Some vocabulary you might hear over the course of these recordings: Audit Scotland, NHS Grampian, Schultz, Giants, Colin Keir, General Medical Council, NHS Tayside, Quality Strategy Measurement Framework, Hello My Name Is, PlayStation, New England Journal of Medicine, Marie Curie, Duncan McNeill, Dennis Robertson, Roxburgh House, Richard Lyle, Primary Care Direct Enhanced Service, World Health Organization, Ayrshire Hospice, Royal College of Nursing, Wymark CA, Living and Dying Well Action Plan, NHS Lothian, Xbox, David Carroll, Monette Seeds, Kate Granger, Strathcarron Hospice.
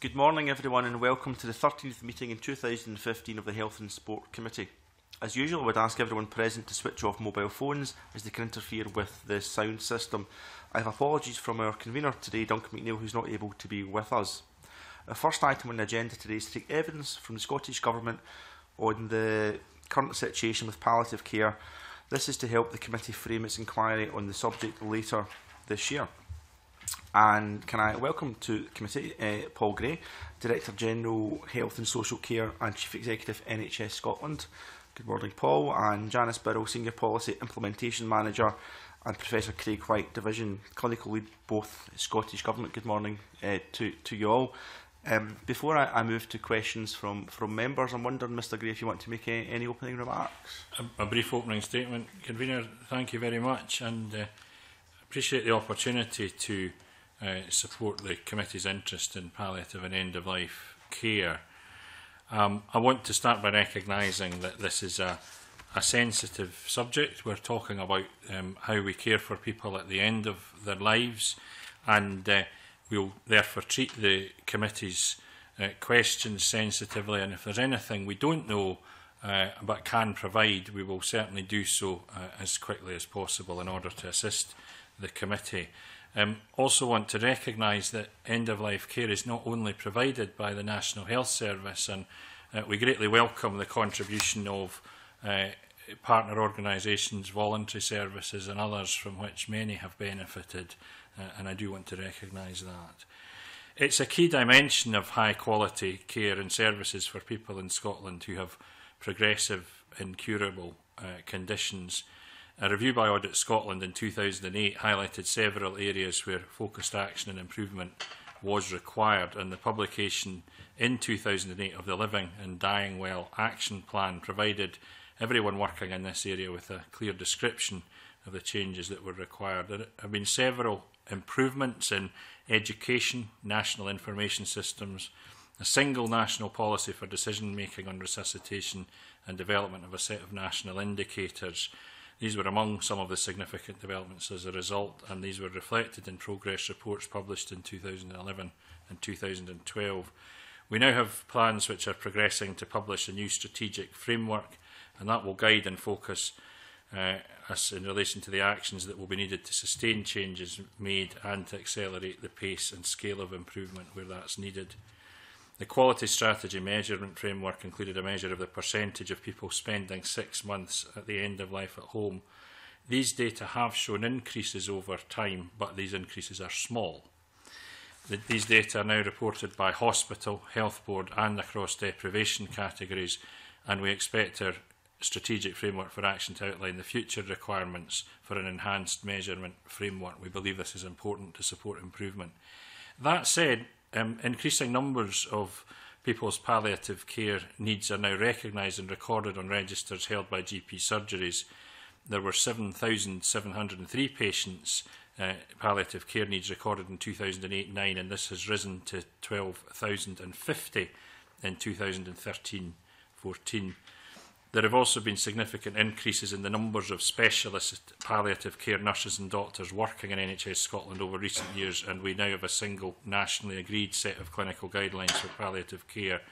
Good morning everyone and welcome to the 13th meeting in 2015 of the Health and Sport Committee. As usual I would ask everyone present to switch off mobile phones as they can interfere with the sound system. I have apologies from our convener today, Duncan McNeill, who is not able to be with us. Our first item on the agenda today is to take evidence from the Scottish Government on the current situation with palliative care. This is to help the committee frame its inquiry on the subject later this year. And can I welcome to the committee Paul Gray, Director General Health and Social Care and Chief Executive NHS Scotland. Good morning, Paul. And Janice Burrell, Senior Policy Implementation Manager, and Professor Craig White, Division Clinical Lead, both Scottish Government. Good morning to you all. Before I move to questions from members, I'm wondering, Mr Gray, if you want to make any opening remarks. A brief opening statement. Convener, thank you very much, and appreciate the opportunity to support the committee's interest in palliative and end-of-life care. I want to start by recognising that this is a sensitive subject. We're talking about how we care for people at the end of their lives, and we'll therefore treat the committee's questions sensitively, and if there's anything we don't know but can provide, we will certainly do so as quickly as possible in order to assist the committee. I also want to recognise that end-of-life care is not only provided by the National Health Service, and we greatly welcome the contribution of partner organisations, voluntary services and others from which many have benefited, and I do want to recognise that. It's a key dimension of high-quality care and services for people in Scotland who have progressive, incurable conditions. A review by Audit Scotland in 2008 highlighted several areas where focused action and improvement was required, and the publication in 2008 of the Living and Dying Well Action Plan provided everyone working in this area with a clear description of the changes that were required. There have been several improvements in education, national information systems, a single national policy for decision-making on resuscitation, and development of a set of national indicators. These were among some of the significant developments as a result, and these were reflected in progress reports published in 2011 and 2012. We now have plans which are progressing to publish a new strategic framework, and that will guide and focus us in relation to the actions that will be needed to sustain changes made and to accelerate the pace and scale of improvement where that's needed. The Quality Strategy Measurement Framework included a measure of the percentage of people spending 6 months at the end of life at home. These data have shown increases over time, but these increases are small. These data are now reported by hospital, health board and across deprivation categories, and we expect our strategic framework for action to outline the future requirements for an enhanced measurement framework. We believe this is important to support improvement. That said, increasing numbers of people's palliative care needs are now recognised and recorded on registers held by GP surgeries. There were 7,703 patients' palliative care needs recorded in 2008-09, and this has risen to 12,050 in 2013-14. There have also been significant increases in the numbers of specialist palliative care nurses and doctors working in NHS Scotland over recent years, and we now have a single nationally agreed set of clinical guidelines for palliative care.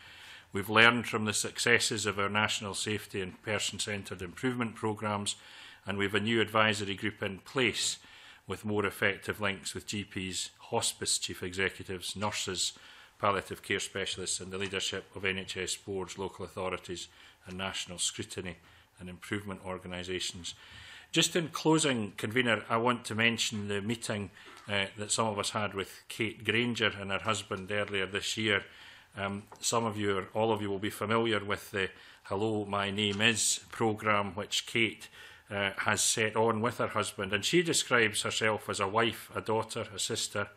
We've learned from the successes of our national safety and person-centred improvement programmes, and we have a new advisory group in place with more effective links with GPs, hospice chief executives, nurses, palliative care specialists and the leadership of NHS boards, local authorities and national scrutiny and improvement organisations. Just in closing, Convener, I want to mention the meeting that some of us had with Kate Granger and her husband earlier this year. Some of you, or all of you, will be familiar with the Hello My Name Is programme which Kate has set on with her husband, and she describes herself as a wife, a daughter, a sister,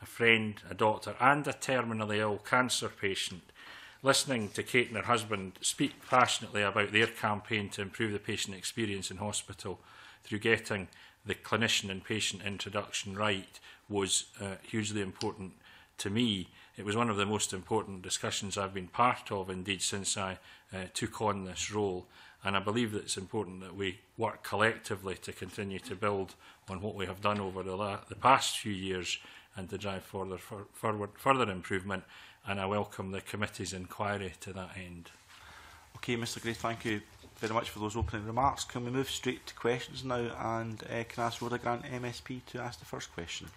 a friend, a doctor and a terminally ill cancer patient. Listening to Kate and her husband speak passionately about their campaign to improve the patient experience in hospital through getting the clinician and patient introduction right was hugely important to me. It was one of the most important discussions I've been part of, indeed, since I took on this role, And I believe that it's important that we work collectively to continue to build on what we have done over the past few years and to drive further improvement. And I welcome the committee's inquiry to that end. Okay, Mr Gray, thank you very much for those opening remarks. Can we move straight to questions now? And can I ask Rhoda Grant, MSP, to ask the first question?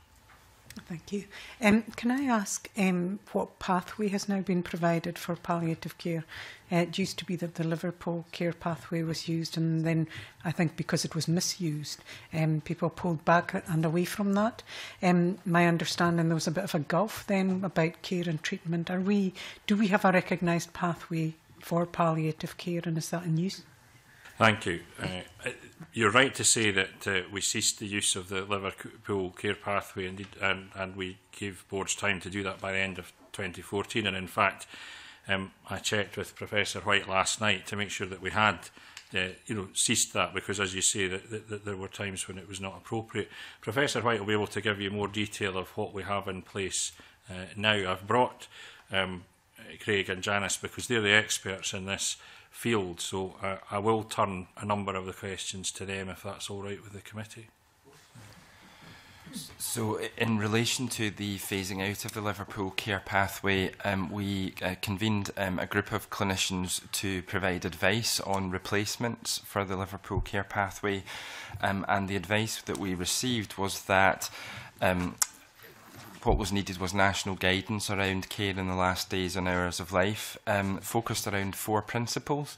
Thank you. Can I ask what pathway has now been provided for palliative care? It used to be that the Liverpool Care Pathway was used, and then I think because it was misused, people pulled back and away from that. My understanding there was a bit of a gulf then about care and treatment. Do we have a recognised pathway for palliative care, and is that in use? Thank you. You're right to say that we ceased the use of the Liverpool Care Pathway, and we gave boards time to do that by the end of 2014. And in fact, I checked with Professor White last night to make sure that we had ceased that, because, as you say, that there were times when it was not appropriate. Professor White will be able to give you more detail of what we have in place now. I've brought Craig and Janice because they're the experts in this field, so I will turn a number of the questions to them if that's all right with the committee. So in relation to the phasing out of the Liverpool Care Pathway, we convened a group of clinicians to provide advice on replacements for the Liverpool Care Pathway, and the advice that we received was that what was needed was national guidance around care in the last days and hours of life, focused around four principles.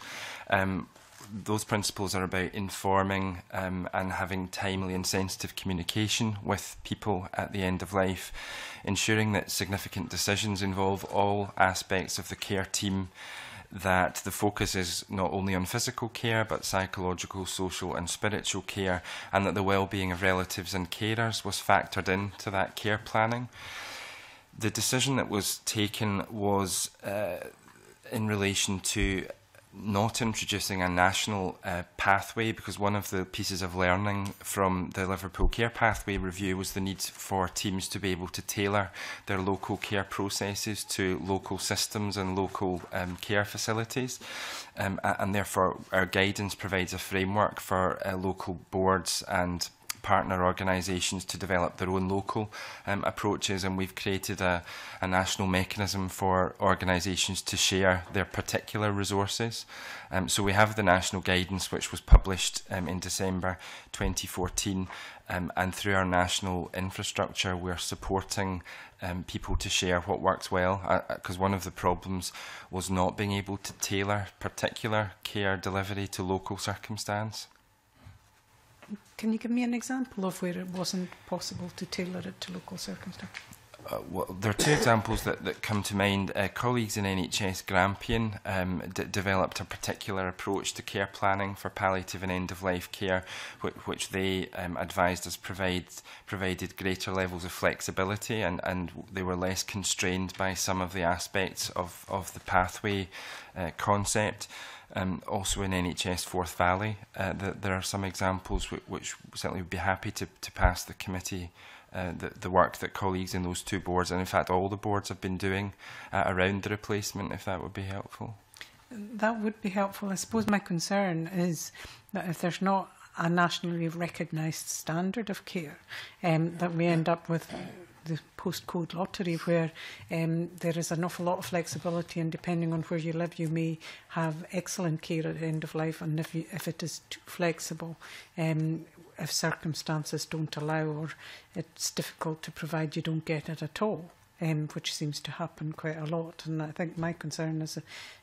Those principles are about informing and having timely and sensitive communication with people at the end of life, ensuring that significant decisions involve all aspects of the care team, that the focus is not only on physical care but psychological, social and spiritual care, and that the well-being of relatives and carers was factored into that care planning. The decision that was taken was in relation to not introducing a national pathway, because one of the pieces of learning from the Liverpool Care Pathway review was the need for teams to be able to tailor their local care processes to local systems and local care facilities, and therefore our guidance provides a framework for local boards and partner organisations to develop their own local approaches, and we've created a national mechanism for organisations to share their particular resources. So we have the national guidance, which was published in December 2014, and through our national infrastructure we're supporting people to share what works well, because one of the problems was not being able to tailor particular care delivery to local circumstance. Can you give me an example of where it wasn't possible to tailor it to local circumstances? Well, there are two examples that come to mind. Colleagues in NHS Grampian developed a particular approach to care planning for palliative and end-of-life care, which they advised us provided greater levels of flexibility, and they were less constrained by some of the aspects of the pathway concept. Also in NHS Forth Valley, there are some examples which certainly would be happy to pass the committee the work that colleagues in those two boards, and in fact all the boards, have been doing around the replacement, if that would be helpful. That would be helpful. I suppose my concern is that if there's not a nationally recognised standard of care, that we end up with the postcode lottery, where there is an awful lot of flexibility, and depending on where you live you may have excellent care at the end of life, and if it is too flexible, if circumstances don't allow or it's difficult to provide, you don't get it at all, which seems to happen quite a lot. And I think my concern is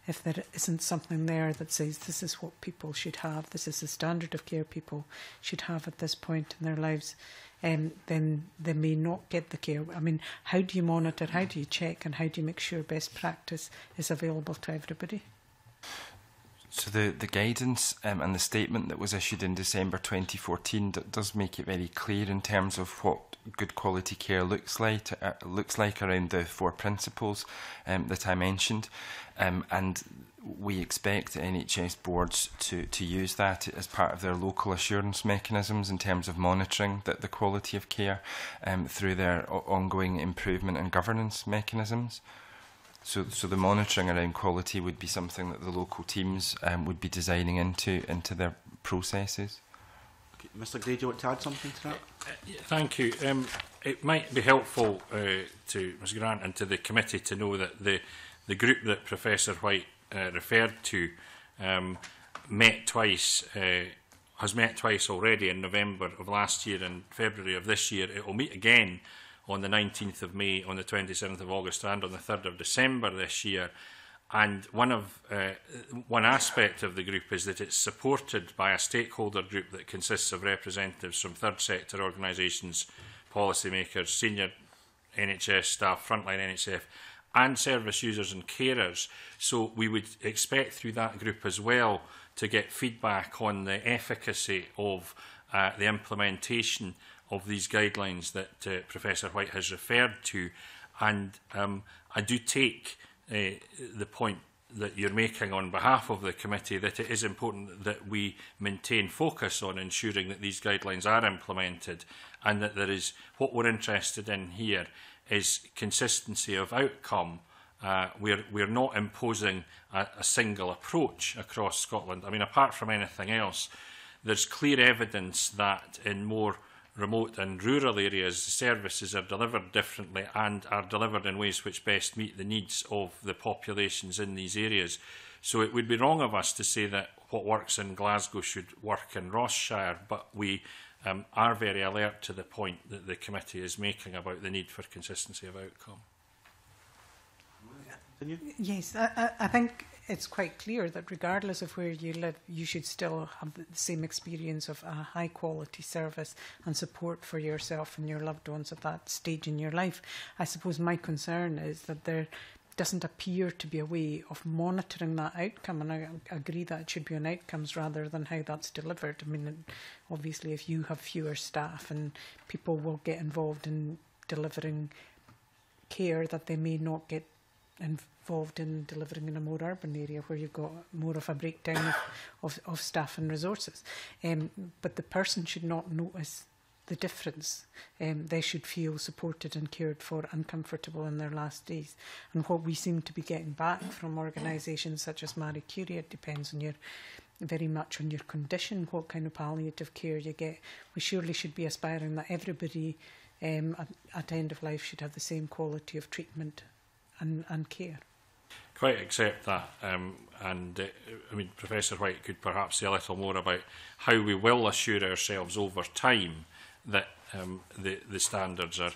if there isn't something there that says this is what people should have, this is the standard of care people should have at this point in their lives, then they may not get the care. I mean, how do you monitor, how do you check, and how do you make sure best practice is available to everybody? So the guidance and the statement that was issued in December 2014 does make it very clear in terms of what good quality care looks like around the four principles that I mentioned, and we expect NHS boards to use that as part of their local assurance mechanisms in terms of monitoring the quality of care through their ongoing improvement and governance mechanisms. So the monitoring around quality would be something that the local teams would be designing into their processes. Okay. Mr. Gray, do you want to add something to that? Yeah, thank you. It might be helpful to Ms. Grant and to the committee to know that the group that Professor White referred to met twice, has met twice already in November of last year and February of this year. It will meet again on the 19th of May, on the 27th of August and on the 3rd of December this year. And one aspect of the group is that it's supported by a stakeholder group that consists of representatives from third sector organisations, policymakers, senior NHS staff, frontline NHS and service users and carers. So we would expect through that group as well to get feedback on the efficacy of the implementation of these guidelines that Professor White has referred to. And I do take the point that you're making on behalf of the committee that it is important that we maintain focus on ensuring that these guidelines are implemented and that there is, what we're interested in here is consistency of outcome. We're not imposing a single approach across Scotland. I mean, apart from anything else, there's clear evidence that in more remote and rural areas, services are delivered differently and are delivered in ways which best meet the needs of the populations in these areas. So it would be wrong of us to say that what works in Glasgow should work in Rossshire, but we are very alert to the point that the committee is making about the need for consistency of outcome. Yes, I think it's quite clear that regardless of where you live, you should still have the same experience of a high quality service and support for yourself and your loved ones at that stage in your life. I suppose my concern is that there doesn't appear to be a way of monitoring that outcome, and I agree that it should be on outcomes rather than how that's delivered. I mean, obviously if you have fewer staff and people will get involved in delivering care that they may not get involved in delivering in a more urban area where you've got more of a breakdown of staff and resources. But the person should not notice the difference. They should feel supported and cared for and comfortable in their last days. And what we seem to be getting back from organisations such as Marie Curie, it depends on your, very much on your condition, what kind of palliative care you get. We surely should be aspiring that everybody at end of life should have the same quality of treatment and care. Quite accept that, I mean, Professor White could perhaps say a little more about how we will assure ourselves over time that the standards are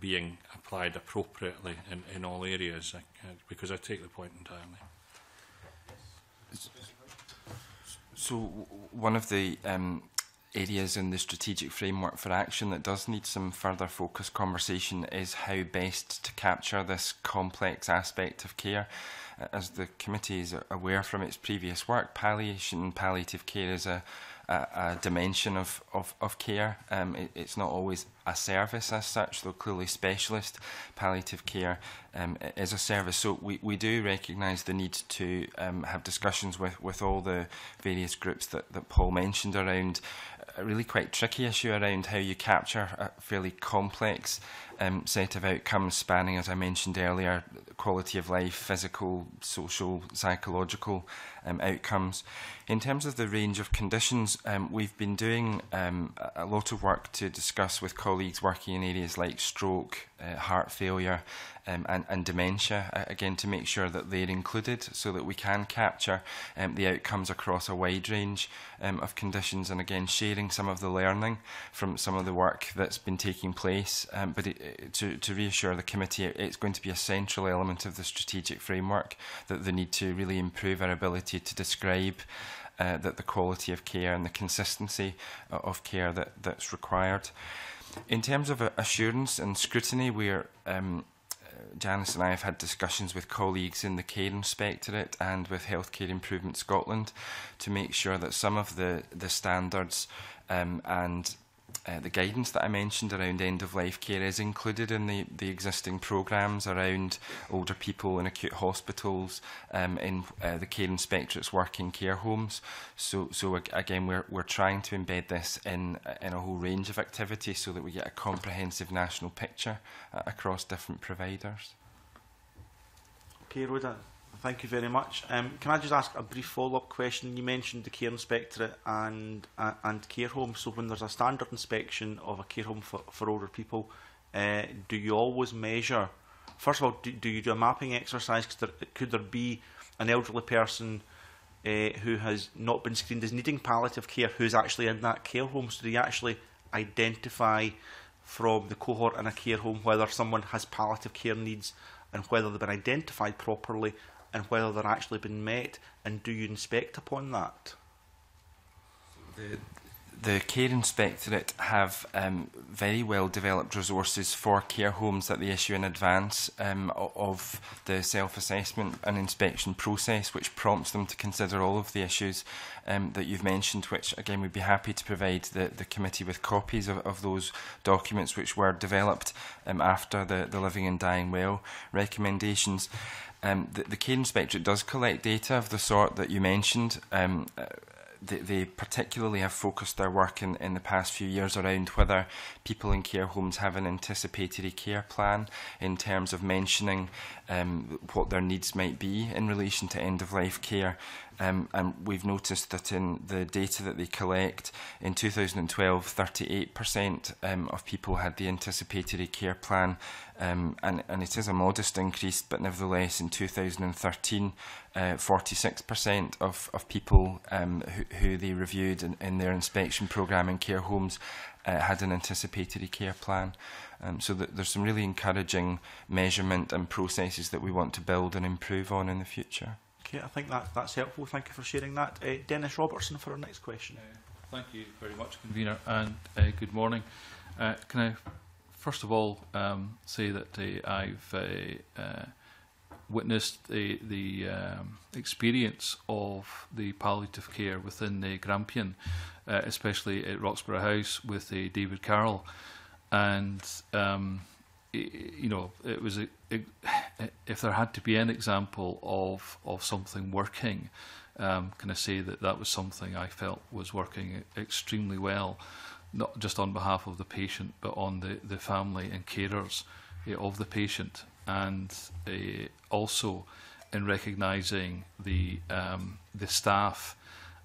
being applied appropriately in all areas, because I take the point entirely. So one of the areas in the strategic framework for action that does need some further focused conversation is how best to capture this complex aspect of care. As the committee is aware from its previous work, palliation and palliative care is a dimension of care. It's not always a service as such, though clearly specialist palliative care is a service. So we do recognise the need to have discussions with all the various groups that Paul mentioned around a really quite tricky issue around how you capture a fairly complex set of outcomes spanning, as I mentioned earlier, quality of life, physical, social, psychological outcomes. In terms of the range of conditions, we've been doing a lot of work to discuss with colleagues working in areas like stroke, heart failure and dementia, again to make sure that they're included so that we can capture the outcomes across a wide range of conditions, and again sharing some of the learning from some of the work that's been taking place. But to reassure the committee, it's going to be a central element of the strategic framework that they need to really improve our ability to describe that the quality of care and the consistency of care that's required. In terms of assurance and scrutiny, we're Janice and I have had discussions with colleagues in the Care Inspectorate and with Healthcare Improvement Scotland to make sure that some of the standards and the guidance that I mentioned around end-of-life care is included in the existing programmes around older people in acute hospitals, in the Care Inspectorate's work in care homes. So again, we're trying to embed this in a whole range of activities so that we get a comprehensive national picture across different providers. Okay, Rhoda, thank you very much. Can I just ask a brief follow-up question? You mentioned the Care Inspectorate and care homes. So when there's a standard inspection of a care home for older people, do you always measure? First of all, do you do a mapping exercise? Because could there be an elderly person who has not been screened as needing palliative care who's actually in that care home? So do you actually identify from the cohort in a care home whether someone has palliative care needs and whether they've been identified properly and whether they're actually been met, and do you inspect upon that? The Care Inspectorate have very well developed resources for care homes that they issue in advance of the self-assessment and inspection process, which prompts them to consider all of the issues that you've mentioned, which again we'd be happy to provide the committee with copies of those documents which were developed after the Living and Dying Well recommendations. The Care Inspectorate does collect data of the sort that you mentioned. They particularly have focused their work in the past few years around whether people in care homes have an anticipatory care plan in terms of mentioning what their needs might be in relation to end-of-life care. And we've noticed that in the data that they collect, in 2012, 38% of people had the anticipatory care plan, and it is a modest increase, but nevertheless in 2013, 46% of people who they reviewed in their inspection programme in care homes had an anticipatory care plan. So there's some really encouraging measurement and processes that we want to build and improve on in the future. Okay, I think that's helpful. Thank you for sharing that. Dennis Robertson for our next question. Thank you very much, Convener, and good morning. Can I first of all say that I've witnessed the experience of the palliative care within the Grampian, especially at Roxburgh House with David Carroll, and you know, it was if there had to be an example of something working, can I say that that was something I felt was working extremely well, not just on behalf of the patient but on the family and carers of the patient, and also in recognising the staff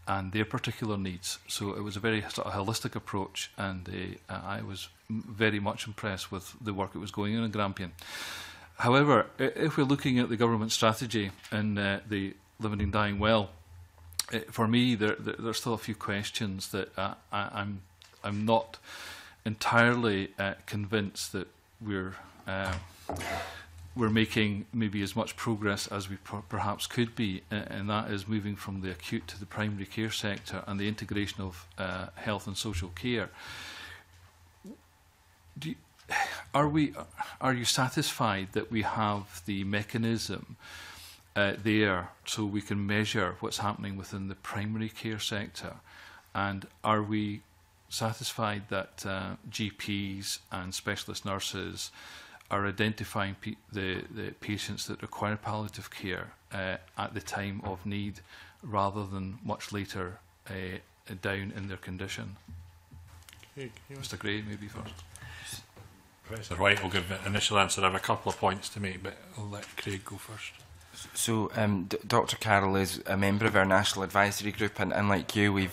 and their particular needs. So it was a very sort of holistic approach, and I was very much impressed with the work that was going on in Grampian. However, if we're looking at the government strategy and the Living and Dying Well, for me there's still a few questions that I'm not entirely convinced that we're making maybe as much progress as we perhaps could be, and that is moving from the acute to the primary care sector and the integration of health and social care. Are you satisfied that we have the mechanism there so we can measure what's happening within the primary care sector, and are we satisfied that GPs and specialist nurses are identifying the patients that require palliative care at the time of need rather than much later down in their condition? Okay. Mr. Gray, maybe first. Professor White will give an initial answer. I have a couple of points to make, but I'll let Craig go first. So Dr. Carroll is a member of our National Advisory Group, and like you, we've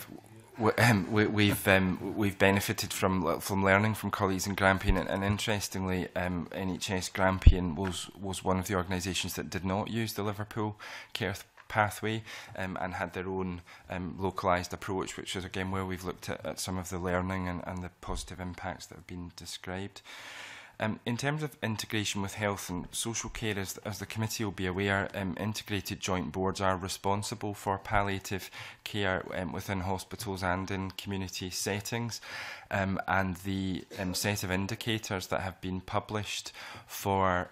benefited from learning from colleagues in Grampian, and interestingly, NHS Grampian was one of the organisations that did not use the Liverpool Care Pathway and had their own localised approach, which is again where we've looked at some of the learning and the positive impacts that have been described. In terms of integration with health and social care, as the committee will be aware, integrated joint boards are responsible for palliative care within hospitals and in community settings, and the set of indicators that have been published for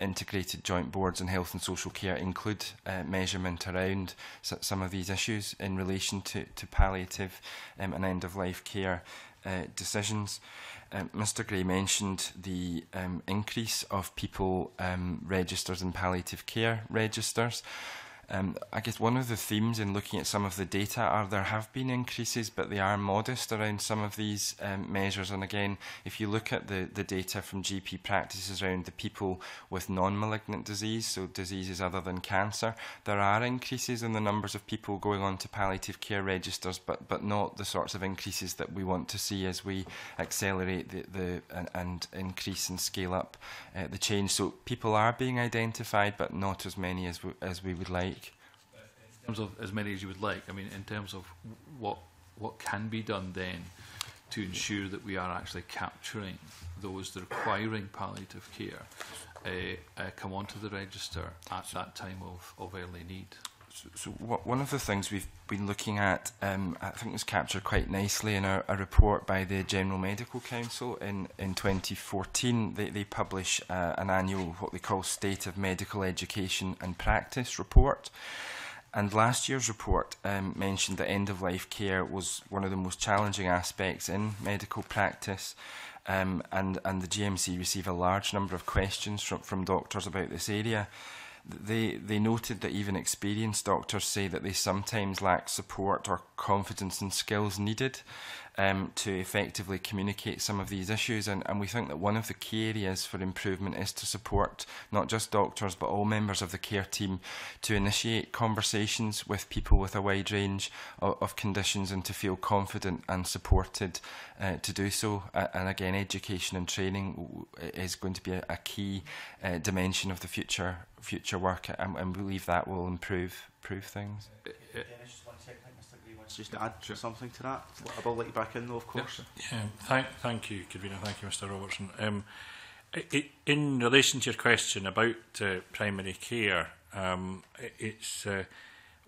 integrated joint boards in health and social care include measurement around some of these issues in relation to palliative and end-of-life care decisions. Mr. Gray mentioned the increase of people registered in palliative care registers. I guess one of the themes in looking at some of the data are there have been increases, but they are modest around some of these measures. And again, if you look at the data from GP practices around the people with non-malignant disease, so diseases other than cancer, there are increases in the numbers of people going on to palliative care registers, but not the sorts of increases that we want to see as we accelerate and increase and scale up the change. So people are being identified, but not as many as we would like. In terms of as many as you would like, I mean, in terms of what can be done then to ensure that we are actually capturing those requiring palliative care come onto the register at that time of early need. So one of the things we've been looking at, I think was captured quite nicely in a report by the General Medical Council in 2014. They publish an annual, what they call, State of Medical Education and Practice report. And last year's report mentioned that end-of-life care was one of the most challenging aspects in medical practice. And the GMC receive a large number of questions from doctors about this area. They noted that even experienced doctors say that they sometimes lack support or confidence and skills needed to effectively communicate some of these issues. And we think that one of the key areas for improvement is to support not just doctors but all members of the care team to initiate conversations with people with a wide range of conditions and to feel confident and supported to do so. And again, education and training is going to be a key dimension of the future work, and we believe that will improve things. Yeah, I just want to check, I think Mr. Gray wants just to add something to that. I'll let you back in though, of course. Yeah. Thank you, Convener. Thank you, Mr. Robertson. In relation to your question about primary care, it's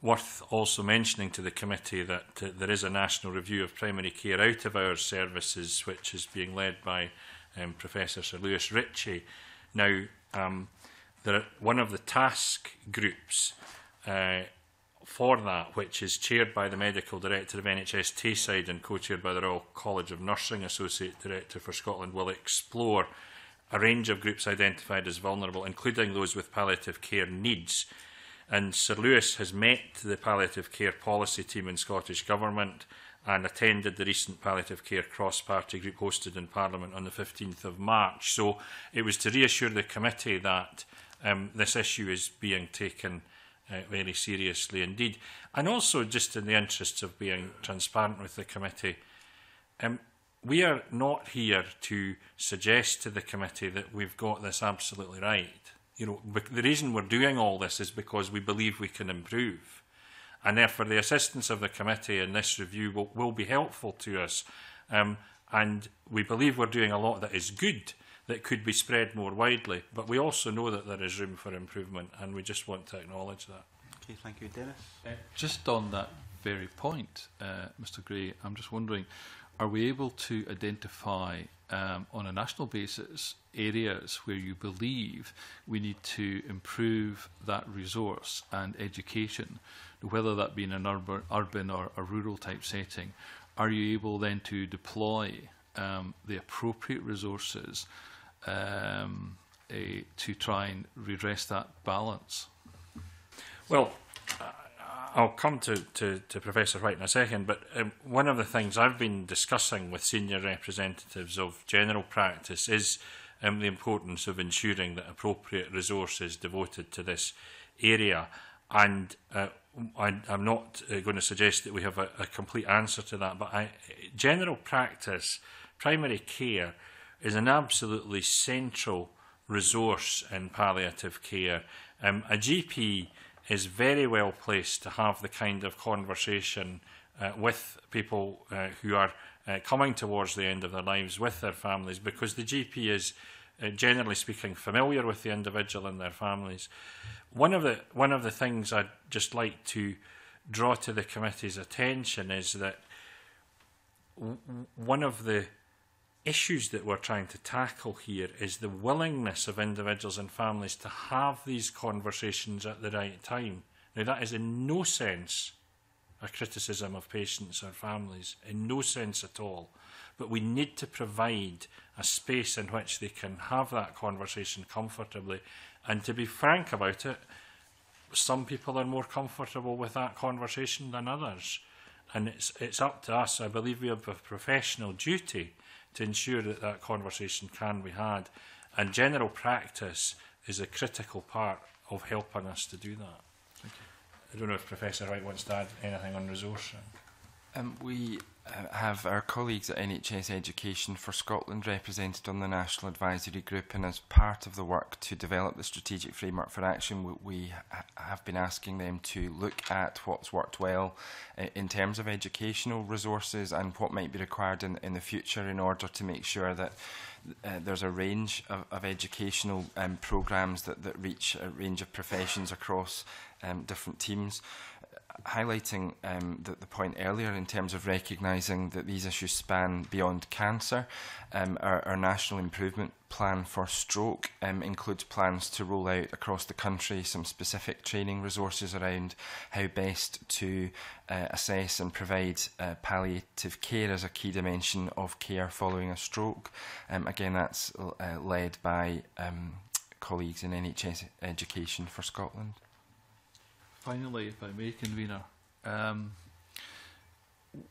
worth also mentioning to the committee that there is a national review of primary care out of our services, which is being led by Professor Sir Lewis Ritchie. Now, one of the task groups for that, which is chaired by the Medical Director of NHS Tayside and co-chaired by the Royal College of Nursing Associate Director for Scotland, will explore a range of groups identified as vulnerable, including those with palliative care needs. And Sir Lewis has met the palliative care policy team in Scottish Government and attended the recent palliative care cross-party group hosted in Parliament on the 15th of March. So it was to reassure the committee that this issue is being taken very seriously indeed. And also, just in the interests of being transparent with the committee, we are not here to suggest to the committee that we've got this absolutely right. You know, the reason we're doing all this is because we believe we can improve. And therefore, the assistance of the committee in this review will be helpful to us. And we believe we're doing a lot that is good, that could be spread more widely, but we also know that there is room for improvement, and we just want to acknowledge that. Okay, thank you, Dennis. Just on that very point, Mr. Gray, I'm just wondering, are we able to identify on a national basis areas where you believe we need to improve that resource and education, whether that be in an urban or a rural type setting? Are you able then to deploy the appropriate resources to try and redress that balance? Well, I'll come to Professor White in a second, but one of the things I've been discussing with senior representatives of general practice is the importance of ensuring that appropriate resource is devoted to this area. And I'm not going to suggest that we have a complete answer to that, but general practice, primary care, is an absolutely central resource in palliative care. A GP is very well placed to have the kind of conversation with people who are coming towards the end of their lives with their families, because the GP is, generally speaking, familiar with the individual and their families. One of the things I'd just like to draw to the committee's attention is that one of the issues that we're trying to tackle here is the willingness of individuals and families to have these conversations at the right time. Now, that is in no sense a criticism of patients or families, in no sense at all. But we need to provide a space in which they can have that conversation comfortably. And to be frank about it, some people are more comfortable with that conversation than others. And it's up to us. I believe we have a professional duty to ensure that that conversation can be had. And general practice is a critical part of helping us to do that. Thank you. I don't know if Professor White wants to add anything on resourcing. We have our colleagues at NHS Education for Scotland represented on the National Advisory Group, and as part of the work to develop the strategic framework for action, we have been asking them to look at what's worked well in terms of educational resources and what might be required in the future, in order to make sure that there's a range of educational programmes that reach a range of professions across different teams. Highlighting the point earlier in terms of recognising that these issues span beyond cancer, our national improvement plan for stroke includes plans to roll out across the country some specific training resources around how best to assess and provide palliative care as a key dimension of care following a stroke. Again, that's led by colleagues in NHS Education for Scotland. Finally, if I may, Convener,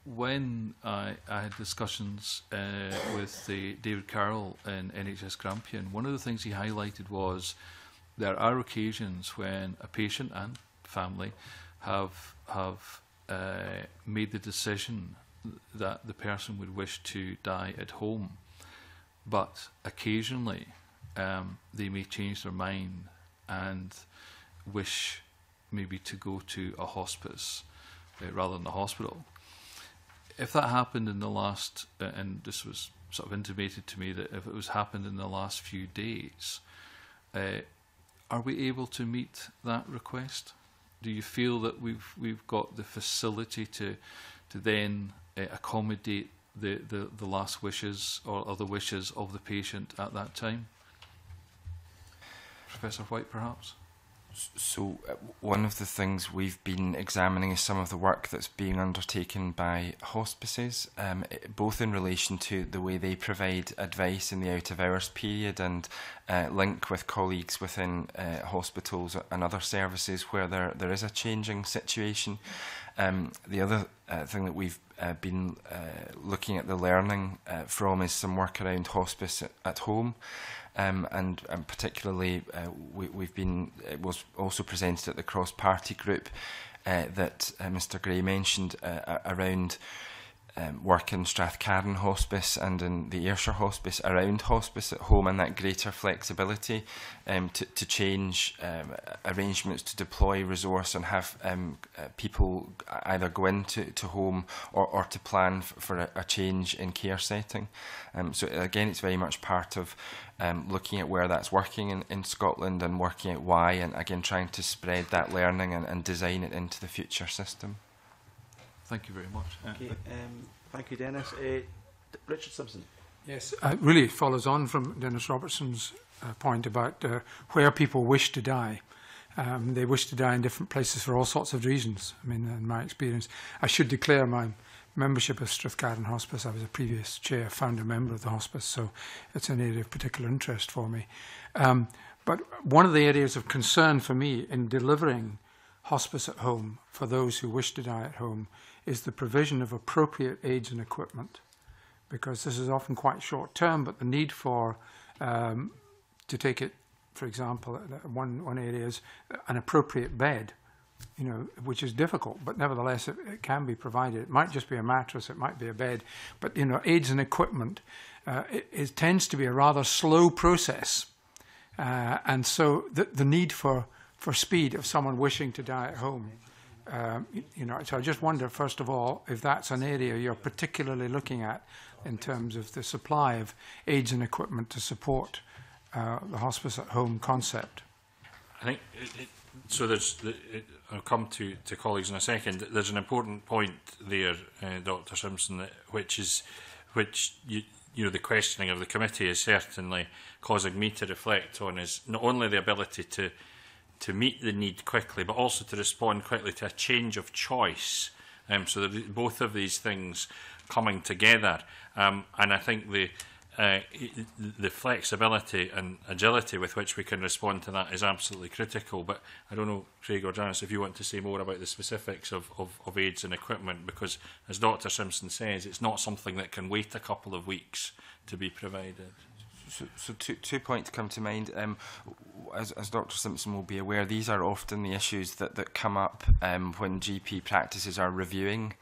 when I had discussions with David Carroll and NHS Grampian, one of the things he highlighted was there are occasions when a patient and family have made the decision that the person would wish to die at home, but occasionally they may change their mind and wish maybe to go to a hospice rather than a hospital. If that happened in the last, and this was sort of intimated to me, that if it was happened in the last few days, are we able to meet that request? Do you feel that we've got the facility to then accommodate the last wishes or other wishes of the patient at that time? Professor White, perhaps? So one of the things we've been examining is some of the work that's being undertaken by hospices, both in relation to the way they provide advice in the out-of-hours period and link with colleagues within hospitals and other services where there is a changing situation. The other thing that we've been looking at the learning from is some work around hospice at home. And particularly, it was also presented at the cross-party group that Mr. Gray mentioned around work in Strathcarron Hospice and in the Ayrshire Hospice around hospice at home, and that greater flexibility to change arrangements, to deploy resource and have people either go into home or to plan for a change in care setting. So again, it's very much part of looking at where that's working in Scotland and working out why, and again trying to spread that learning and design it into the future system. Thank you very much. Okay, thank you, Dennis. Richard Simpson. Yes, it really follows on from Dennis Robertson's point about where people wish to die. They wish to die in different places for all sorts of reasons. I mean, in my experience, I should declare my membership of Strathcarron Hospice. I was a previous chair, founder member of the hospice, so it's an area of particular interest for me. But one of the areas of concern for me in delivering hospice at home for those who wish to die at home is the provision of appropriate aids and equipment, because this is often quite short term, but the need for, to take it, for example, one area is an appropriate bed, you know, which is difficult, but nevertheless it can be provided. It might just be a mattress, it might be a bed, but, you know, aids and equipment, it tends to be a rather slow process. And so the need for speed of someone wishing to die at home. You know, so I just wonder, first of all, if that's an area you're particularly looking at in terms of the supply of aids and equipment to support the hospice at home concept. I think, so there's, I'll come to colleagues in a second, there's an important point there, Dr. Simpson, which the questioning of the committee is certainly causing me to reflect on, is not only the ability to meet the need quickly, but also to respond quickly to a change of choice. So both of these things coming together, and I think the flexibility and agility with which we can respond to that is absolutely critical. But I don't know, Craig or Janice, if you want to say more about the specifics of aids and equipment, because, as Dr Simpson says, it's not something that can wait a couple of weeks to be provided. So two points come to mind. As Dr Simpson will be aware, these are often the issues that come up when GP practices are reviewing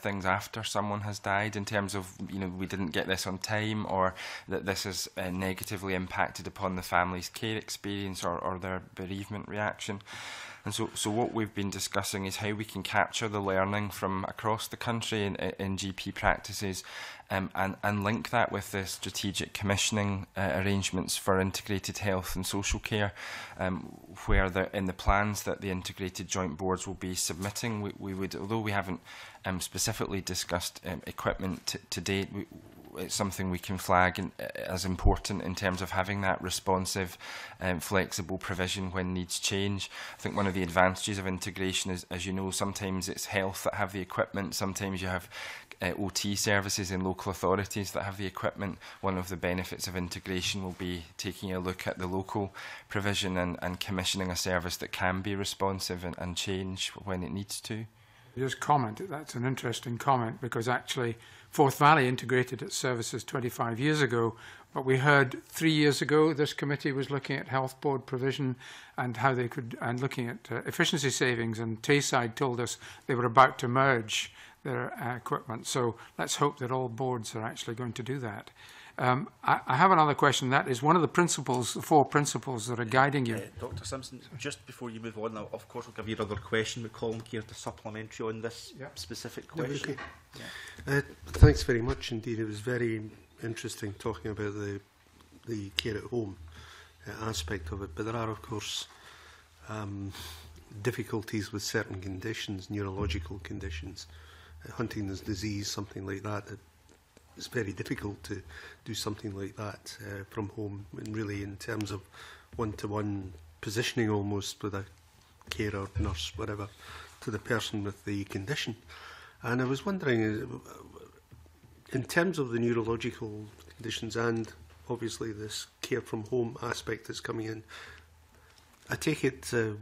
things after someone has died, in terms of, you know, we didn't get this on time, or that this has negatively impacted upon the family's care experience or their bereavement reaction. And so what we've been discussing is how we can capture the learning from across the country in GP practices and link that with the strategic commissioning arrangements for integrated health and social care, where in the plans that the integrated joint boards will be submitting, we would, although we haven't specifically discussed equipment to date, it's something we can flag as important in terms of having that responsive and flexible provision when needs change. I think one of the advantages of integration is, as you know, sometimes it's health that have the equipment, sometimes you have OT services in local authorities that have the equipment. One of the benefits of integration will be taking a look at the local provision and commissioning a service that can be responsive and change when it needs to. Just comment, that's an interesting comment, because actually Forth Valley integrated its services 25 years ago, but we heard 3 years ago this committee was looking at health board provision and how they could, and looking at efficiency savings, and Tayside told us they were about to merge their equipment. So let's hope that all boards are actually going to do that. I have another question. That is one of the principles, the four principles that are guiding you. Dr Simpson, just before you move on, now, of course, we'll give you another question, but Colin Keir to supplementary on this specific question. Okay. Thanks very much indeed. It was very interesting talking about the care at home aspect of it, but there are, of course, difficulties with certain conditions, neurological conditions, Huntington's disease, something like that. It's very difficult to do something like that from home, and really in terms of one-to-one positioning almost with a carer, nurse, whatever, to the person with the condition. And I was wondering, in terms of the neurological conditions and obviously this care from home aspect that's coming in, I take it there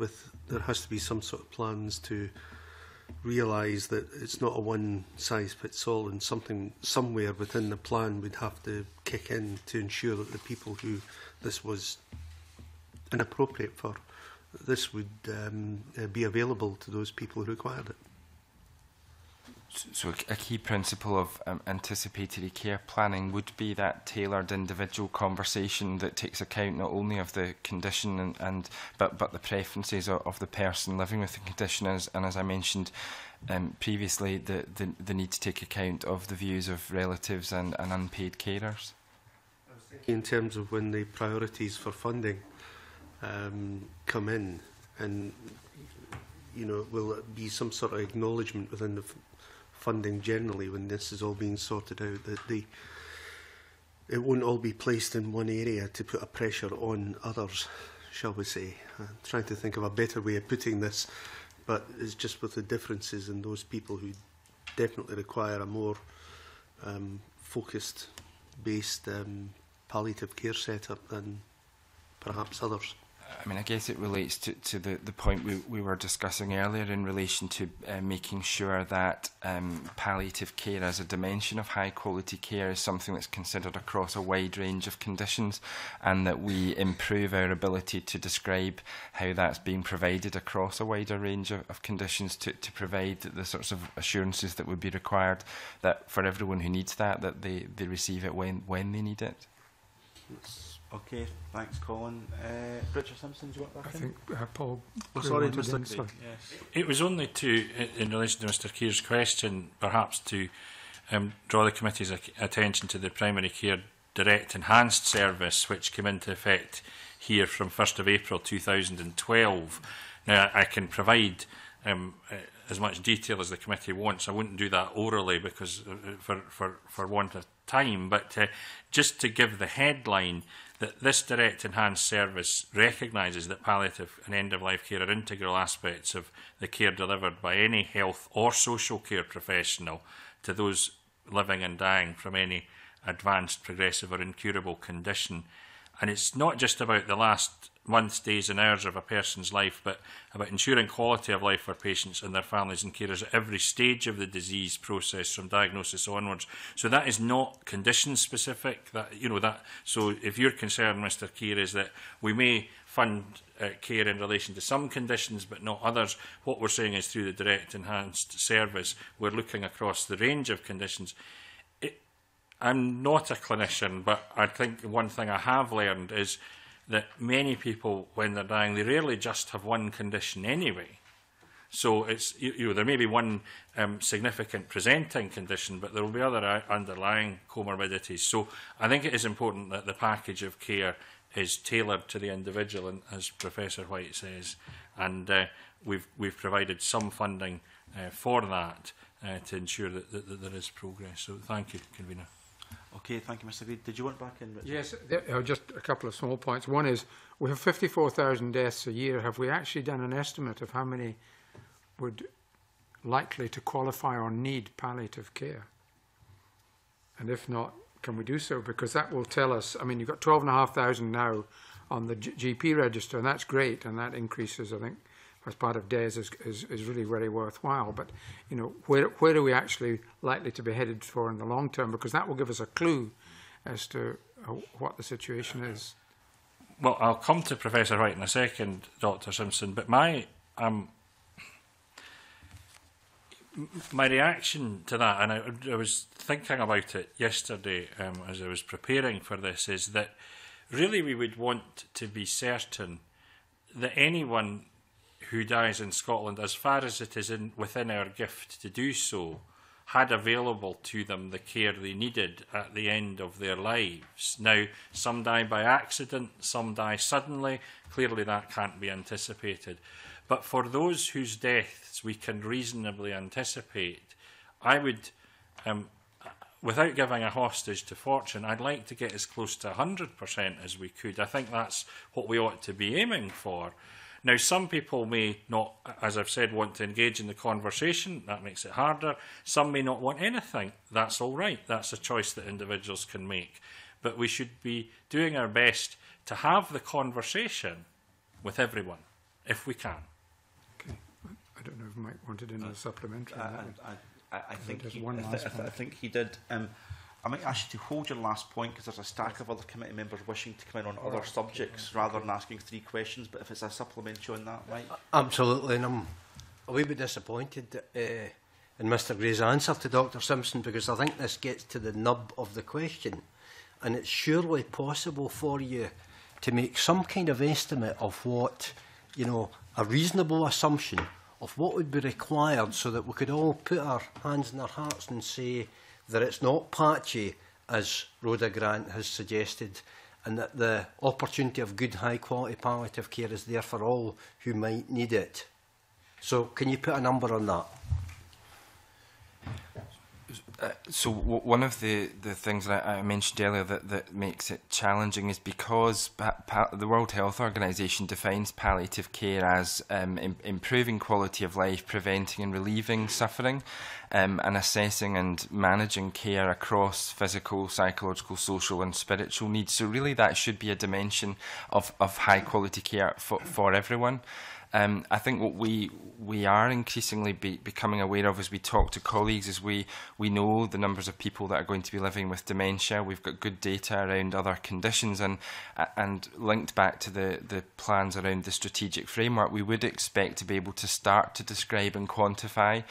has to be some sort of plans to realise that it's not a one-size-fits-all, and something somewhere within the plan would have to kick in to ensure that the people who this was inappropriate for, this would be available to those people who required it. So a key principle of anticipatory care planning would be that tailored individual conversation that takes account not only of the condition but the preferences of the person living with the condition, and as I mentioned previously, the need to take account of the views of relatives and unpaid carers. I was thinking in terms of when the priorities for funding come in, and, you know, will it be some sort of acknowledgement within the funding generally, when this is all being sorted out, that it won't all be placed in one area to put a pressure on others, shall we say. I'm trying to think of a better way of putting this, but it's just with the differences in those people who definitely require a more focused, based palliative care setup than perhaps others. I mean, I guess it relates to the point we were discussing earlier in relation to making sure that palliative care as a dimension of high quality care is something that's considered across a wide range of conditions, and that we improve our ability to describe how that's being provided across a wider range of conditions to provide the sorts of assurances that would be required, that for everyone who needs that, that they receive it when they need it. Okay, thanks, Colin. Richard Simpson, do you want that? I think Paul. Oh, sorry, Mr. Craig. Yes. It was only to, in relation to Mr. Keir's question, perhaps to draw the committee's attention to the primary care direct enhanced service, which came into effect here from 1st of April 2012. Now, I can provide as much detail as the committee wants. I wouldn't do that orally because for want of time, but just to give the headline, that this direct enhanced service recognises that palliative and end-of-life care are integral aspects of the care delivered by any health or social care professional to those living and dying from any advanced, progressive or incurable condition. And it's not just about the last months, days and hours of a person's life, but about ensuring quality of life for patients and their families and carers at every stage of the disease process from diagnosis onwards. So that is not condition specific. That, you know, that, so if your concern, Mr. Keir, is that we may fund care in relation to some conditions but not others, what we're saying is through the direct enhanced service, we're looking across the range of conditions. I'm not a clinician, but I think one thing I have learned is that many people, when they're dying, they rarely just have one condition anyway. So it's, you know, there may be one significant presenting condition, but there will be other underlying comorbidities. So I think it is important that the package of care is tailored to the individual, and as Professor White says, and we've provided some funding for that to ensure that there is progress. So thank you, Convener. Okay, thank you, Mr. Reid. Did you want back in? Richard? Yes, just a couple of small points. One is, we have 54,000 deaths a year. Have we actually done an estimate of how many would likely to qualify or need palliative care? And if not, can we do so? Because that will tell us. I mean, you've got 12,500 now on the GP register, and that's great, and that increases, I think, as part of DES is really very worthwhile. But, you know, where are we actually likely to be headed for in the long term? Because that will give us a clue as to what the situation is. Well, I'll come to Professor White in a second, Dr. Simpson, but my reaction to that, and I was thinking about it yesterday as I was preparing for this, is that really we would want to be certain that anyone who dies in Scotland, as far as it is within our gift to do so, had available to them the care they needed at the end of their lives. Now, some die by accident, some die suddenly. Clearly that can't be anticipated. But for those whose deaths we can reasonably anticipate, I would, without giving a hostage to fortune, I'd like to get as close to 100% as we could. I think that's what we ought to be aiming for. Now, some people may not, as I've said, want to engage in the conversation. That makes it harder. Some may not want anything. That's all right. That's a choice that individuals can make. But we should be doing our best to have the conversation with everyone, if we can. Okay. I don't know if Mike wanted in a supplementary. I think he did. I might ask you to hold your last point because there's a stack of other committee members wishing to come in on other subjects rather than asking three questions. But if it's a supplementary on that, Mike? Absolutely, and I'm a wee bit disappointed in Mr. Gray's answer to Dr. Simpson, because I think this gets to the nub of the question, and it's surely possible for you to make some kind of estimate of what, you know, a reasonable assumption of what would be required, so that we could all put our hands in our hearts and say that it's not patchy, as Rhoda Grant has suggested, and that the opportunity of good, high-quality palliative care is there for all who might need it. So can you put a number on that? So one of the things that I mentioned earlier that makes it challenging is because the World Health Organization defines palliative care as improving quality of life, preventing and relieving suffering, and assessing and managing care across physical, psychological, social and spiritual needs. So really that should be a dimension of high quality care for everyone. I think what we are increasingly becoming aware of as we talk to colleagues is we know the numbers of people that are going to be living with dementia. We've got good data around other conditions, and linked back to the plans around the strategic framework, we would expect to be able to start to describe and quantify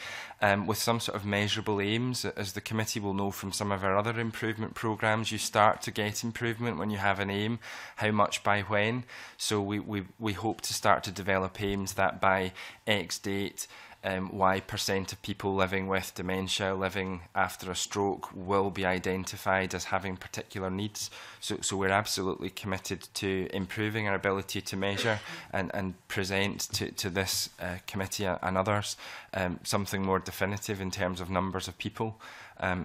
with some sort of measurable aims. As the committee will know from some of our other improvement programmes, you start to get improvement when you have an aim, how much by when. So we hope to start to develop aims that by X date, Y% of people living with dementia, living after a stroke, will be identified as having particular needs. So we're absolutely committed to improving our ability to measure and present to this committee and others something more definitive in terms of numbers of people.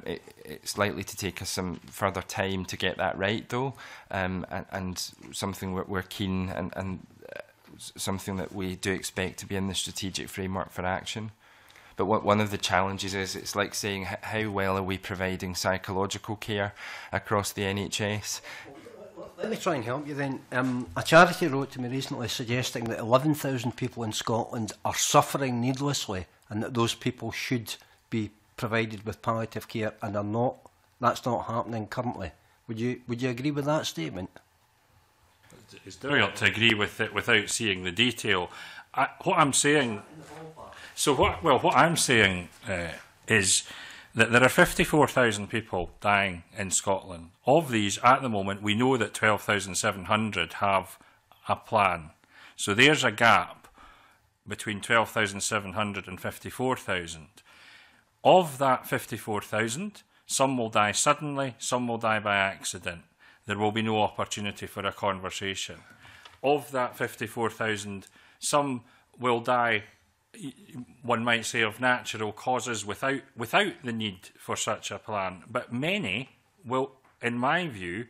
It's likely to take us some further time to get that right, though, and something we're keen and something that we do expect to be in the strategic framework for action. But what one of the challenges is, it's like saying, how well are we providing psychological care across the NHS? Let me try and help you then. A charity wrote to me recently suggesting that 11,000 people in Scotland are suffering needlessly, and that those people should be provided with palliative care and are not. That's not happening currently. Would you agree with that statement? It's difficult to agree with it without seeing the detail. What I'm saying is that there are 54,000 people dying in Scotland. Of these, at the moment, we know that 12,700 have a plan. So there's a gap between 12,700 and 54,000. Of that 54,000, some will die suddenly, some will die by accident. There will be no opportunity for a conversation. Of that 54,000, some will die, one might say, of natural causes without the need for such a plan. But many will, in my view,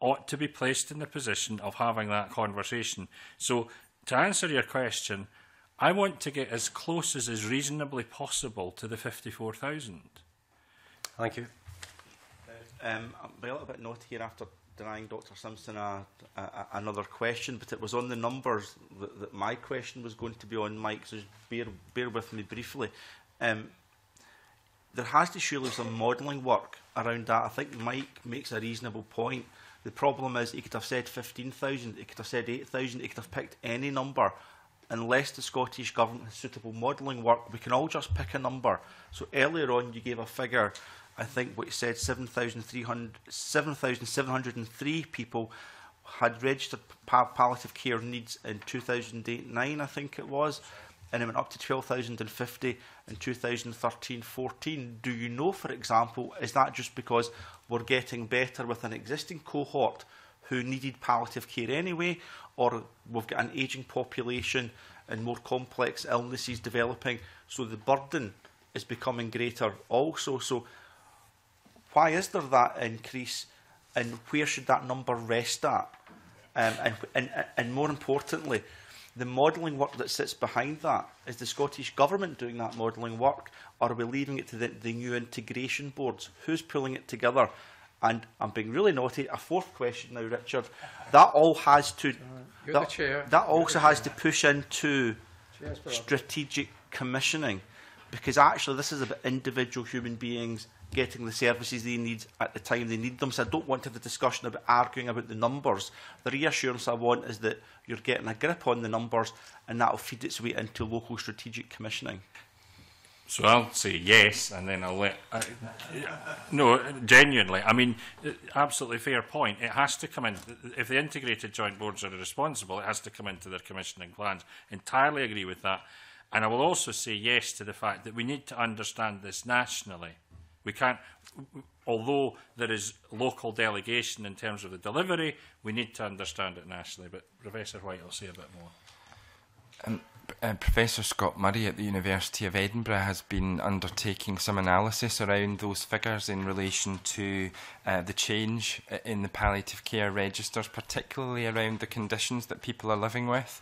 ought to be placed in the position of having that conversation. So, to answer your question, I want to get as close as is reasonably possible to the 54,000. Thank you. I'll be a little bit naughty here after denying Dr Simpson another question, but it was on the numbers that my question was going to be on, Mike, so just bear with me briefly. There has to surely be some modelling work around that. I think Mike makes a reasonable point. The problem is he could have said 15,000, he could have said 8,000, he could have picked any number. Unless the Scottish Government has suitable modelling work, we can all just pick a number. So earlier on you gave a figure, I think what it said, 7,703 people had registered palliative care needs in 2008-9, I think it was, and it went up to 12,050 in 2013-14. Do you know, for example, is that just because we're getting better with an existing cohort who needed palliative care anyway, or we've got an ageing population and more complex illnesses developing, so the burden is becoming greater also? So why is there that increase, and where should that number rest at? And more importantly, the modelling work that sits behind that, is the Scottish Government doing that modelling work, or are we leaving it to the new integration boards? Who's pulling it together? And I'm being really naughty, a fourth question now, Richard. That all has to... That also has to push into strategic commissioning, because actually this is about individual human beings getting the services they need at the time they need them. So I don't want to have a discussion about arguing about the numbers. The reassurance I want is that you're getting a grip on the numbers, and that will feed its way into local strategic commissioning. So I'll say yes, and then I'll let... no, genuinely, I mean, absolutely fair point. It has to come in. If the integrated joint boards are responsible, it has to come into their commissioning plans. Entirely agree with that. And I will also say yes to the fact that we need to understand this nationally. We can't, although there is local delegation in terms of the delivery, we need to understand it nationally. But Professor White will say a bit more. Professor Scott Murray at the University of Edinburgh has been undertaking some analysis around those figures in relation to the change in the palliative care registers, particularly around the conditions that people are living with.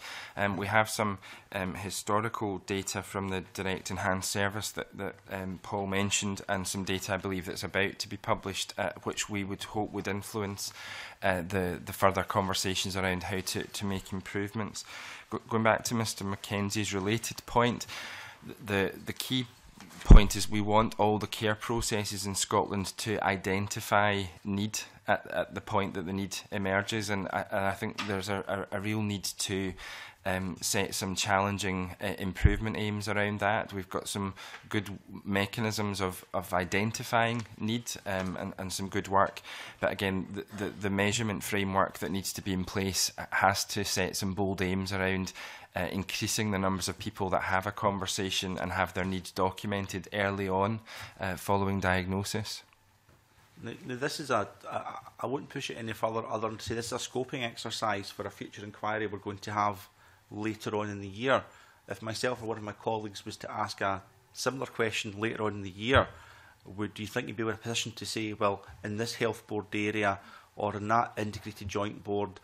We have some historical data from the Direct Enhanced Service that Paul mentioned, and some data I believe that's about to be published, which we would hope would influence the further conversations around how to make improvements. Going back to Mr McKenzie's related point, the key point is we want all the care processes in Scotland to identify need at the point that the need emerges, and I think there's a real need to set some challenging improvement aims around that. We've got some good mechanisms of identifying need and some good work, but again, the measurement framework that needs to be in place has to set some bold aims around increasing the numbers of people that have a conversation and have their needs documented early on following diagnosis. Now, this is I wouldn't push it any further other than to say this is a scoping exercise for a future inquiry we're going to have later on in the year. If myself or one of my colleagues was to ask a similar question later on in the year, do you think you'd be in a position to say, well, in this health board area or in that integrated joint board,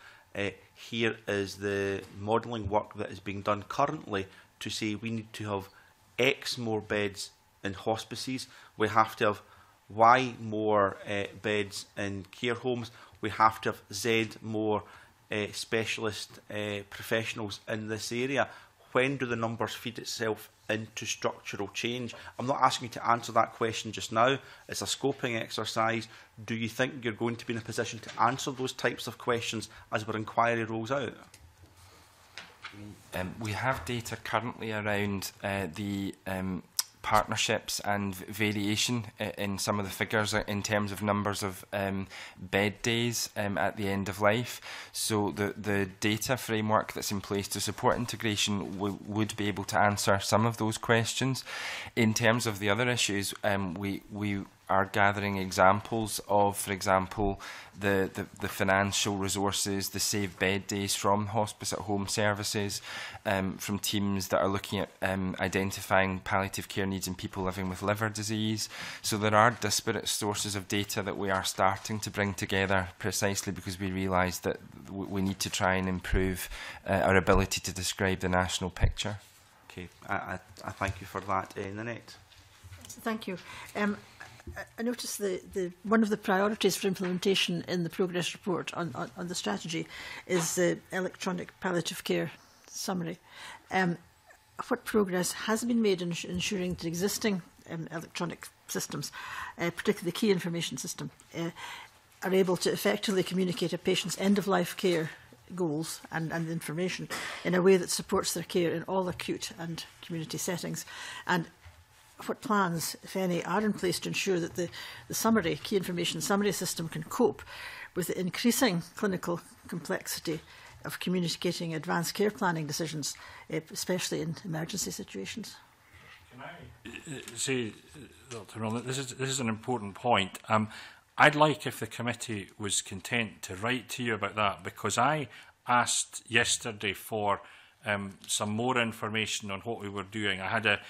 here is the modelling work that is being done currently to say we need to have X more beds in hospices, we have to have Y more beds in care homes, we have to have Z more specialist professionals in this area. When do the numbers feed itself into structural change? I'm not asking you to answer that question just now. It's a scoping exercise. Do you think you're going to be in a position to answer those types of questions as our inquiry rolls out? We have data currently around the partnerships and variation in some of the figures in terms of numbers of bed days at the end of life. So the data framework that's in place to support integration would be able to answer some of those questions. In terms of the other issues, we are gathering examples of, for example, the financial resources, the saved bed days from hospice at home services, from teams that are looking at identifying palliative care needs in people living with liver disease. So there are disparate sources of data that we are starting to bring together precisely because we realise that we need to try and improve our ability to describe the national picture. Okay, I thank you for that, Nanette. Thank you. I noticed one of the priorities for implementation in the progress report on the strategy is the electronic palliative care summary. What progress has been made in ensuring the existing electronic systems, particularly the key information system, are able to effectively communicate a patient's end-of-life care goals and information in a way that supports their care in all acute and community settings? And what plans, if any, are in place to ensure that the summary, key information summary system can cope with the increasing clinical complexity of communicating advanced care planning decisions, especially in emergency situations? Can I say, Dr. Milner, this is an important point. I'd like, if the committee was content, to write to you about that, because I asked yesterday for some more information on what we were doing. I had a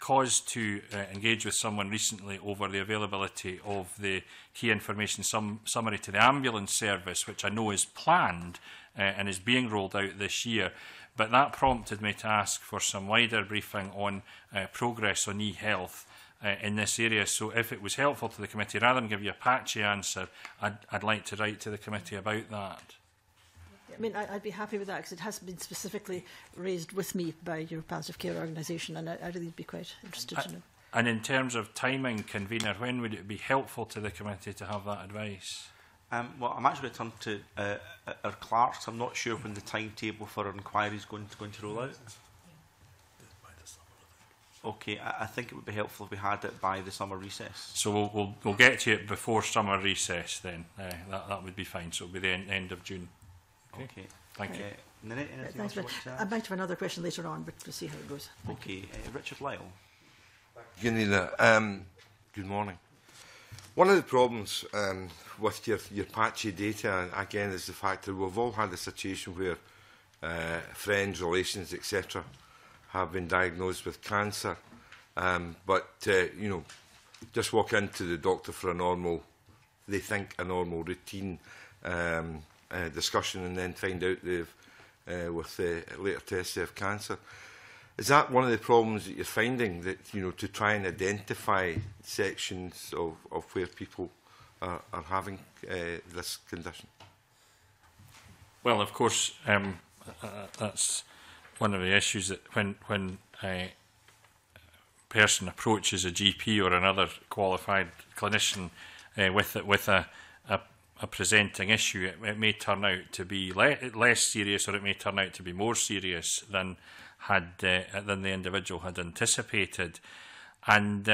cause to engage with someone recently over the availability of the key information summary to the ambulance service, which I know is planned and is being rolled out this year. But that prompted me to ask for some wider briefing on progress on e-health in this area. So if it was helpful to the committee, rather than give you a patchy answer, I'd like to write to the committee about that. I mean, I'd be happy with that because it has been specifically raised with me by your palliative care organisation, and I'd really be quite interested to know. And in terms of timing, convener, when would it be helpful to the committee to have that advice? Well, I'm actually going to turn to our clerks. I'm not sure when the timetable for our inquiry is going to roll out. Okay, I think it would be helpful if we had it by the summer recess. So we'll get to it before summer recess then. That would be fine. So it'll be the end of June. Okay. Thank you. Nanette, thanks, I might have another question later on, but we'll see how it goes. Okay. Richard Lyle. Thank you, Janina. Good morning. One of the problems with your patchy data, again, is the fact that we've all had a situation where friends, relations, etc., have been diagnosed with cancer, you know, just walk into the doctor for a normal routine discussion and then find out they've, with the later tests, they have cancer. Is that one of the problems that you're finding, that, you know, to try and identify sections of where people are having this condition? Well, of course, that's one of the issues that when a person approaches a GP or another qualified clinician with a presenting issue, it may turn out to be less serious, or it may turn out to be more serious than the individual had anticipated. And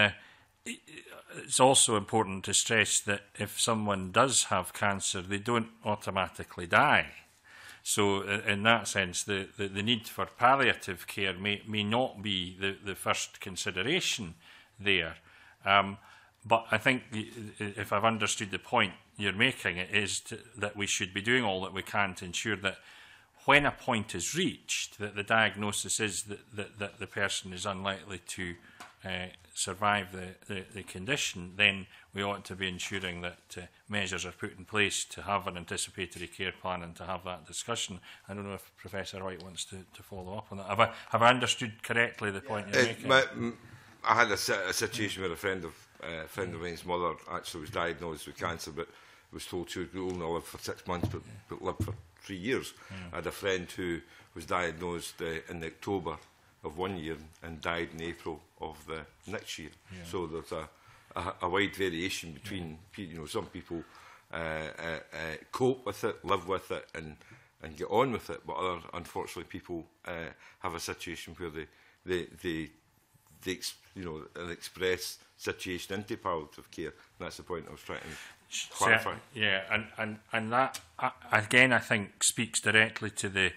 it's also important to stress that if someone does have cancer, they don't automatically die. So in that sense, the need for palliative care may not be the first consideration there. But I think, if I've understood the point you're making, it is that we should be doing all that we can to ensure that when a point is reached, that the diagnosis is that the person is unlikely to survive the condition, then we ought to be ensuring that measures are put in place to have an anticipatory care plan and to have that discussion. I don't know if Professor White wants to follow up on that. Have I understood correctly the point you're making? I had a situation where a friend of mine's mother actually was diagnosed with cancer, but was told she would only live for 6 months, but lived for 3 years. I had a friend who was diagnosed in October of 1 year and died in April of the next year. So there's a wide variation between, you know, some people cope with it, live with it, and get on with it, but other, unfortunately, people have a situation where they express situation into palliative care. And that's the point I was trying to clarify. Yeah, and that, again, I think speaks directly to the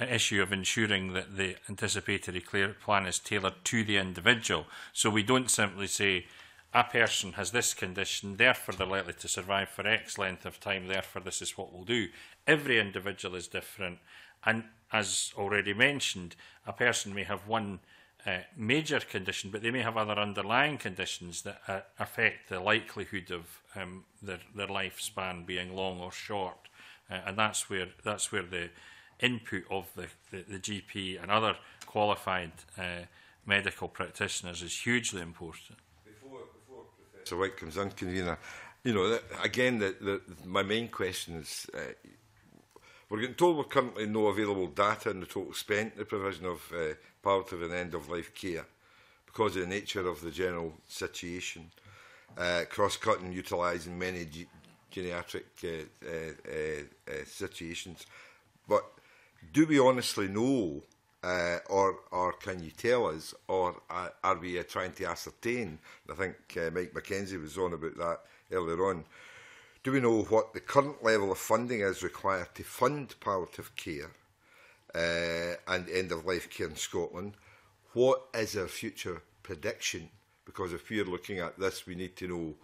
issue of ensuring that the anticipatory care plan is tailored to the individual. So we don't simply say, a person has this condition, therefore they're likely to survive for X length of time, therefore this is what we'll do. Every individual is different. And as already mentioned, a person may have one major condition, but they may have other underlying conditions that affect the likelihood of their lifespan being long or short, and that's where the input of the GP and other qualified medical practitioners is hugely important. Before Professor White comes in, convener, you know, again, my main question is. We're getting told we're currently no available data on the total spent in the provision of palliative and end-of-life care because of the nature of the general situation, cross-cutting, utilising many geriatric situations. But do we honestly know, or can you tell us, or are we trying to ascertain? I think Mike McKenzie was on about that earlier on. Do we know what the current level of funding is required to fund palliative care and end-of-life care in Scotland? What is our future prediction? Because if we're looking at this, we need to know,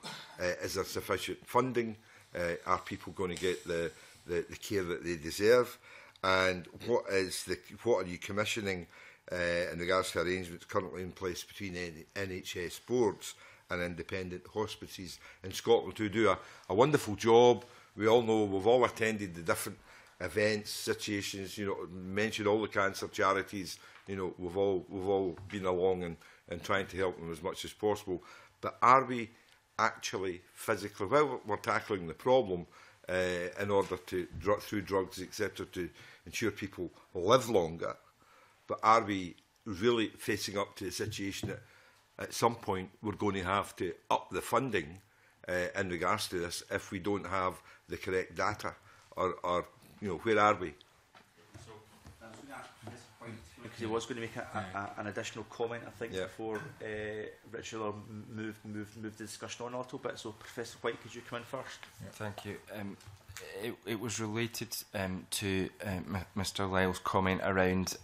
is there sufficient funding? Are people going to get the care that they deserve? And what are you commissioning in regards to arrangements currently in place between NHS boards and independent hospices in Scotland, who do a wonderful job? We all know, we've all attended the different events, situations, you know, mentioned all the cancer charities, you know, we've all been along and trying to help them as much as possible. But are we actually physically, well, we're tackling the problem in order to, through drugs, etc., to ensure people live longer, but are we really facing up to the situation that at some point we're going to have to up the funding in regards to this if we don't have the correct data, or you know, where are we? So I was going to ask this point because he was going to make an additional comment, I think, before Richard moved the discussion on a little bit. So Professor White, could you come in first? Thank you. It was related to Mr. Lyle's comment around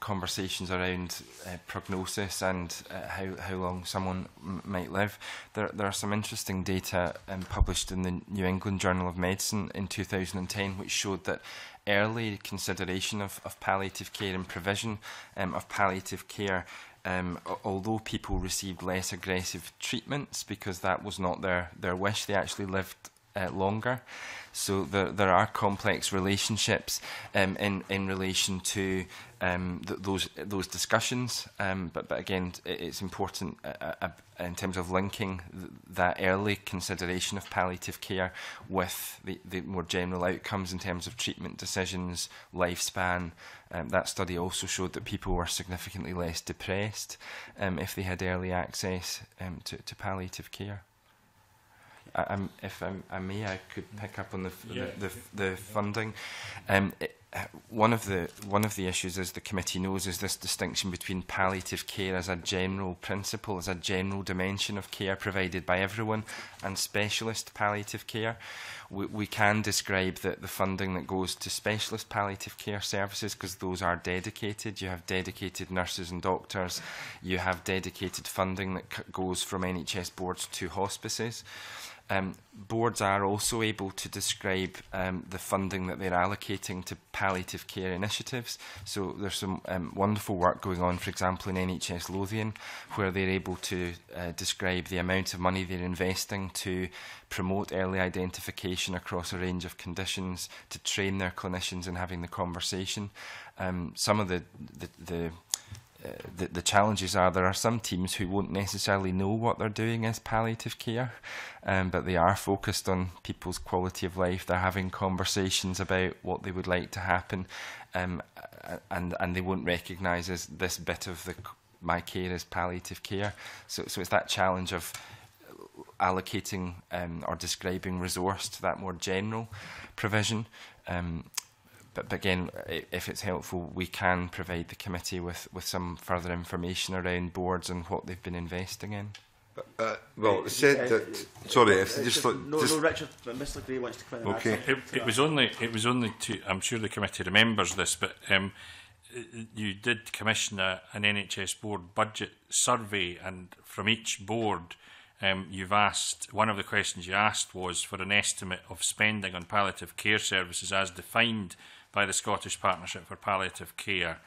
conversations around prognosis and how long someone might live. There are some interesting data published in the New England Journal of Medicine in 2010, which showed that early consideration of palliative care and provision of palliative care, although people received less aggressive treatments because that was not their wish, they actually lived longer. So there are complex relationships in relation to those discussions, but again, it's important in terms of linking that early consideration of palliative care with the more general outcomes in terms of treatment decisions, lifespan. That study also showed that people were significantly less depressed if they had early access to palliative care. If I may, I could pick up on the funding. One of the issues, as the committee knows, is this distinction between palliative care as a general principle, as a general dimension of care provided by everyone, and specialist palliative care. We can describe the funding that goes to specialist palliative care services, because those are dedicated. You have dedicated nurses and doctors. You have dedicated funding that goes from NHS boards to hospices. Boards are also able to describe the funding that they're allocating to palliative care initiatives. So there's some wonderful work going on, for example, in NHS Lothian, where they're able to describe the amount of money they're investing to promote early identification across a range of conditions, to train their clinicians in having the conversation. Some of the challenges are there are some teams who won't necessarily know what they're doing as palliative care, but they are focused on people's quality of life. They're having conversations about what they would like to happen, and they won't recognise as this bit of my care is palliative care. So it's that challenge of allocating or describing resource to that more general provision. But again, if it's helpful, we can provide the committee with some further information around boards and what they've been investing in. Well, said that. Sorry, no, Richard, Mr. Gray wants to come in. Okay, it was only to. I'm sure the committee remembers this, but you did commission an NHS board budget survey, and from each board, you've asked, one of the questions you asked was for an estimate of spending on palliative care services as defined by the Scottish Partnership for Palliative Care,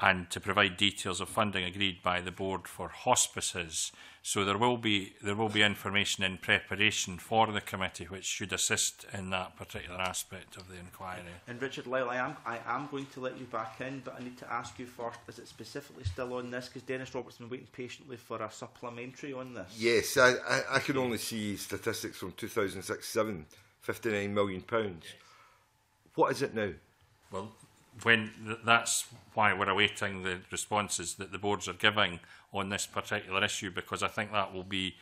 and to provide details of funding agreed by the board for hospices. So there will be information in preparation for the committee which should assist in that particular aspect of the inquiry. And Richard Lyle, I am going to let you back in, but I need to ask you first, is it specifically still on this? Because Dennis Robertson has been waiting patiently for a supplementary on this. Yes, I can only see statistics from 2006-07, £59 million. What is it now? Well, that's why we're awaiting the responses that the boards are giving on this particular issue, because I think that will be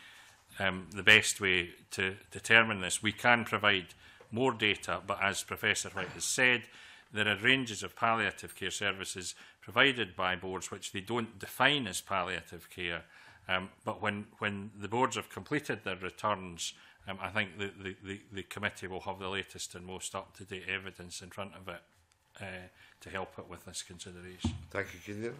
the best way to determine this. We can provide more data, but as Professor White has said, there are ranges of palliative care services provided by boards which they don't define as palliative care, but when the boards have completed their returns, I think the committee will have the latest and most up-to-date evidence in front of it to help it with this consideration. Thank you, Gideon.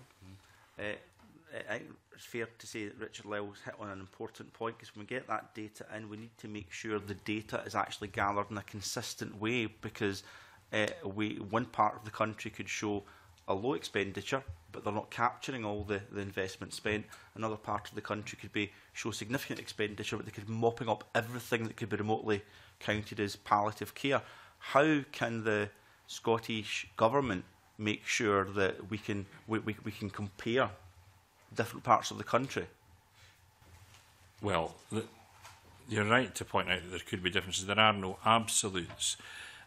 I think it's fair to say that Richard Lyle's hit on an important point, because when we get that data in, we need to make sure the data is actually gathered in a consistent way, because one part of the country could show a low expenditure, but they're not capturing all the investment spent. Another part of the country could show significant expenditure, but they could be mopping up everything that could be remotely counted as palliative care. How can the Scottish Government make sure that we can compare different parts of the country? Well, you're right to point out that there could be differences. There are no absolutes.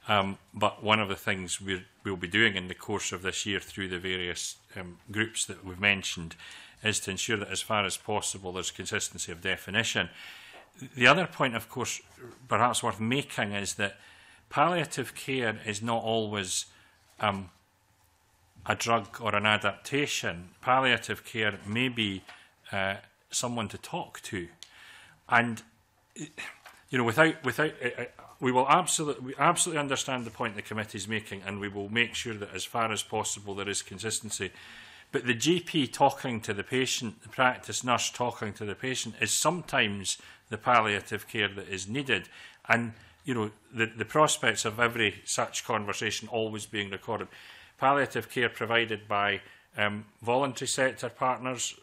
But one of the things we'll be doing in the course of this year through the various groups that we've mentioned is to ensure that as far as possible there's consistency of definition. The other point, of course, perhaps worth making is that palliative care is not always a drug or an adaptation. Palliative care may be someone to talk to, and you know, we absolutely understand the point the committee is making, and we will make sure that as far as possible there is consistency. But the GP talking to the patient, the practice nurse talking to the patient, is sometimes the palliative care that is needed, and you know, the prospects of every such conversation always being recorded. Palliative care provided by voluntary sector partners,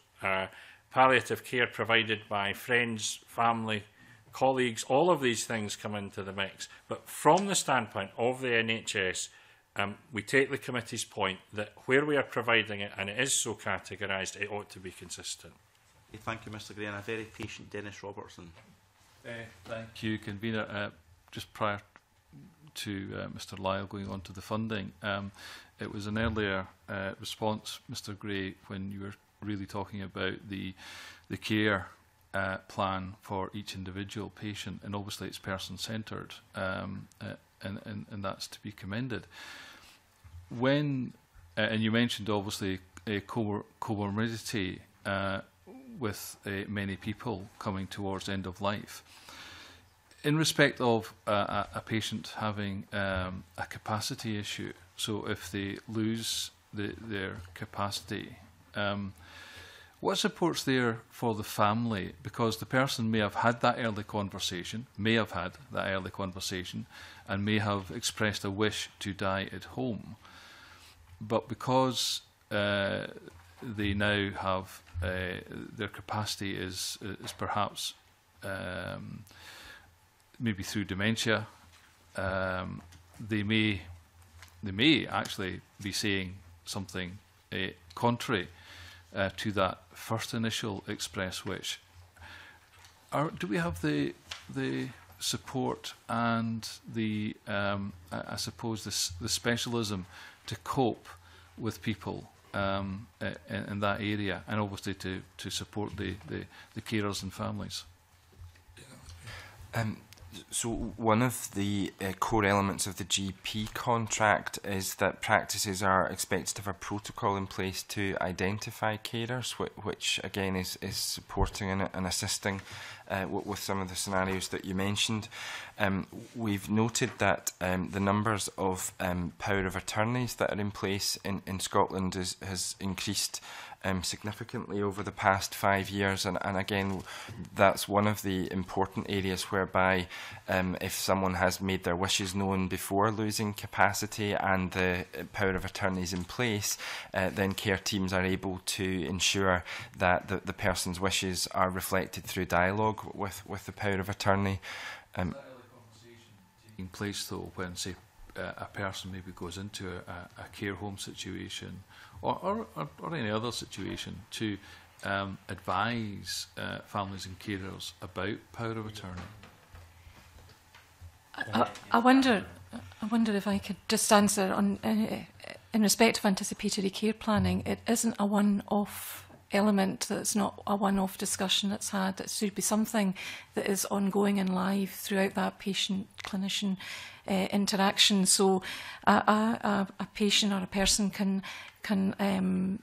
palliative care provided by friends, family, colleagues, all of these things come into the mix. But from the standpoint of the NHS, we take the committee's point that where we are providing it and it is so categorised, it ought to be consistent. Thank you, Mr. Gray, and a very patient Dennis Robertson. Thank you, Convener. Just prior to Mr. Lyle going on to the funding, it was an earlier response, Mr. Gray, when you were really talking about the care plan for each individual patient, and obviously it's person-centred, and that's to be commended. When and you mentioned obviously a comorbidity with many people coming towards end of life. In respect of a patient having a capacity issue, so if they lose their capacity, What support's there for the family? Because the person may have had that early conversation, and may have expressed a wish to die at home. But because they now have their capacity is perhaps maybe through dementia, they may actually be saying something contrary to that first initial express wish. Do we have the support and the I suppose the specialism to cope with people in that area, and obviously to support the carers and families? So one of the core elements of the GP contract is that practices are expected to have a protocol in place to identify carers, which again is supporting and assisting with some of the scenarios that you mentioned. We've noted that the numbers of power of attorneys that are in place in Scotland has increased significantly over the past 5 years, and again that's one of the important areas whereby if someone has made their wishes known before losing capacity and the power of attorney is in place, then care teams are able to ensure that the person's wishes are reflected through dialogue with the power of attorney. That early conversation taking place though when, say, a person maybe goes into a care home situation or any other situation to advise families and carers about power of attorney. I wonder if I could just answer on in respect of anticipatory care planning. It isn't a one-off element. That's not a one-off discussion that's had. It should be something that is ongoing and live throughout that patient-clinician interaction. So a patient or a person can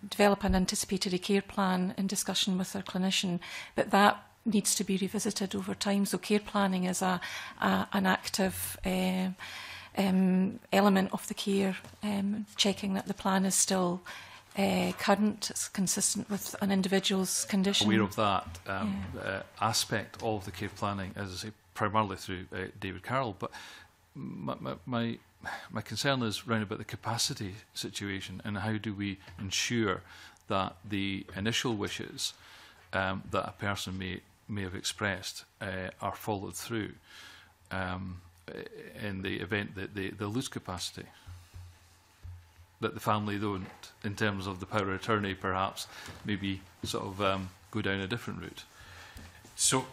develop an anticipatory care plan in discussion with their clinician, but that needs to be revisited over time. So care planning is an active element of the care, checking that the plan is still current, it's consistent with an individual's condition. Aware of that aspect of the care planning, as I say, primarily through David Carroll, but my concern is round about the capacity situation and how do we ensure that the initial wishes that a person may have expressed are followed through in the event that they lose capacity. That the family don't, in terms of the power of attorney perhaps, maybe sort of go down a different route. So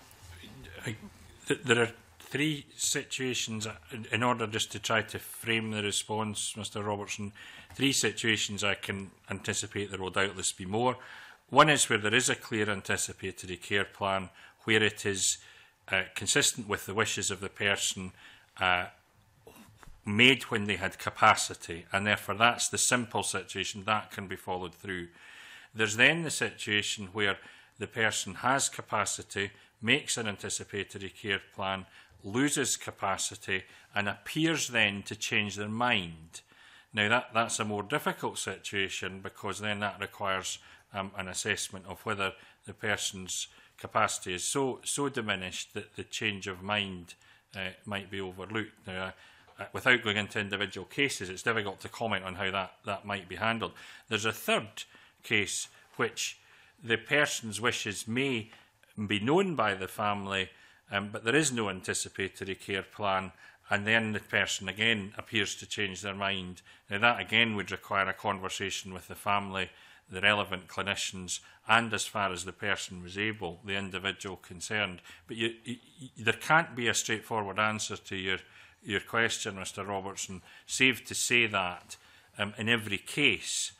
there are three situations, in order just to try to frame the response, Mr. Robertson, three situations I can anticipate. There will doubtless be more. One is where there is a clear anticipatory care plan, where it is consistent with the wishes of the person made when they had capacity, and therefore that's the simple situation that can be followed through. There's then the situation where the person has capacity, makes an anticipatory care plan, loses capacity and appears then to change their mind. Now that's a more difficult situation, because then that requires an assessment of whether the person's capacity is so diminished that the change of mind might be overlooked. Now, without going into individual cases, it's difficult to comment on how that might be handled. There's a third case which the person's wishes may be known by the family, but there is no anticipatory care plan, and then the person again appears to change their mind. Now that again would require a conversation with the family, the relevant clinicians, and as far as the person was able, the individual concerned. But there can't be a straightforward answer to your question, Mr. Robertson, save to say that in every case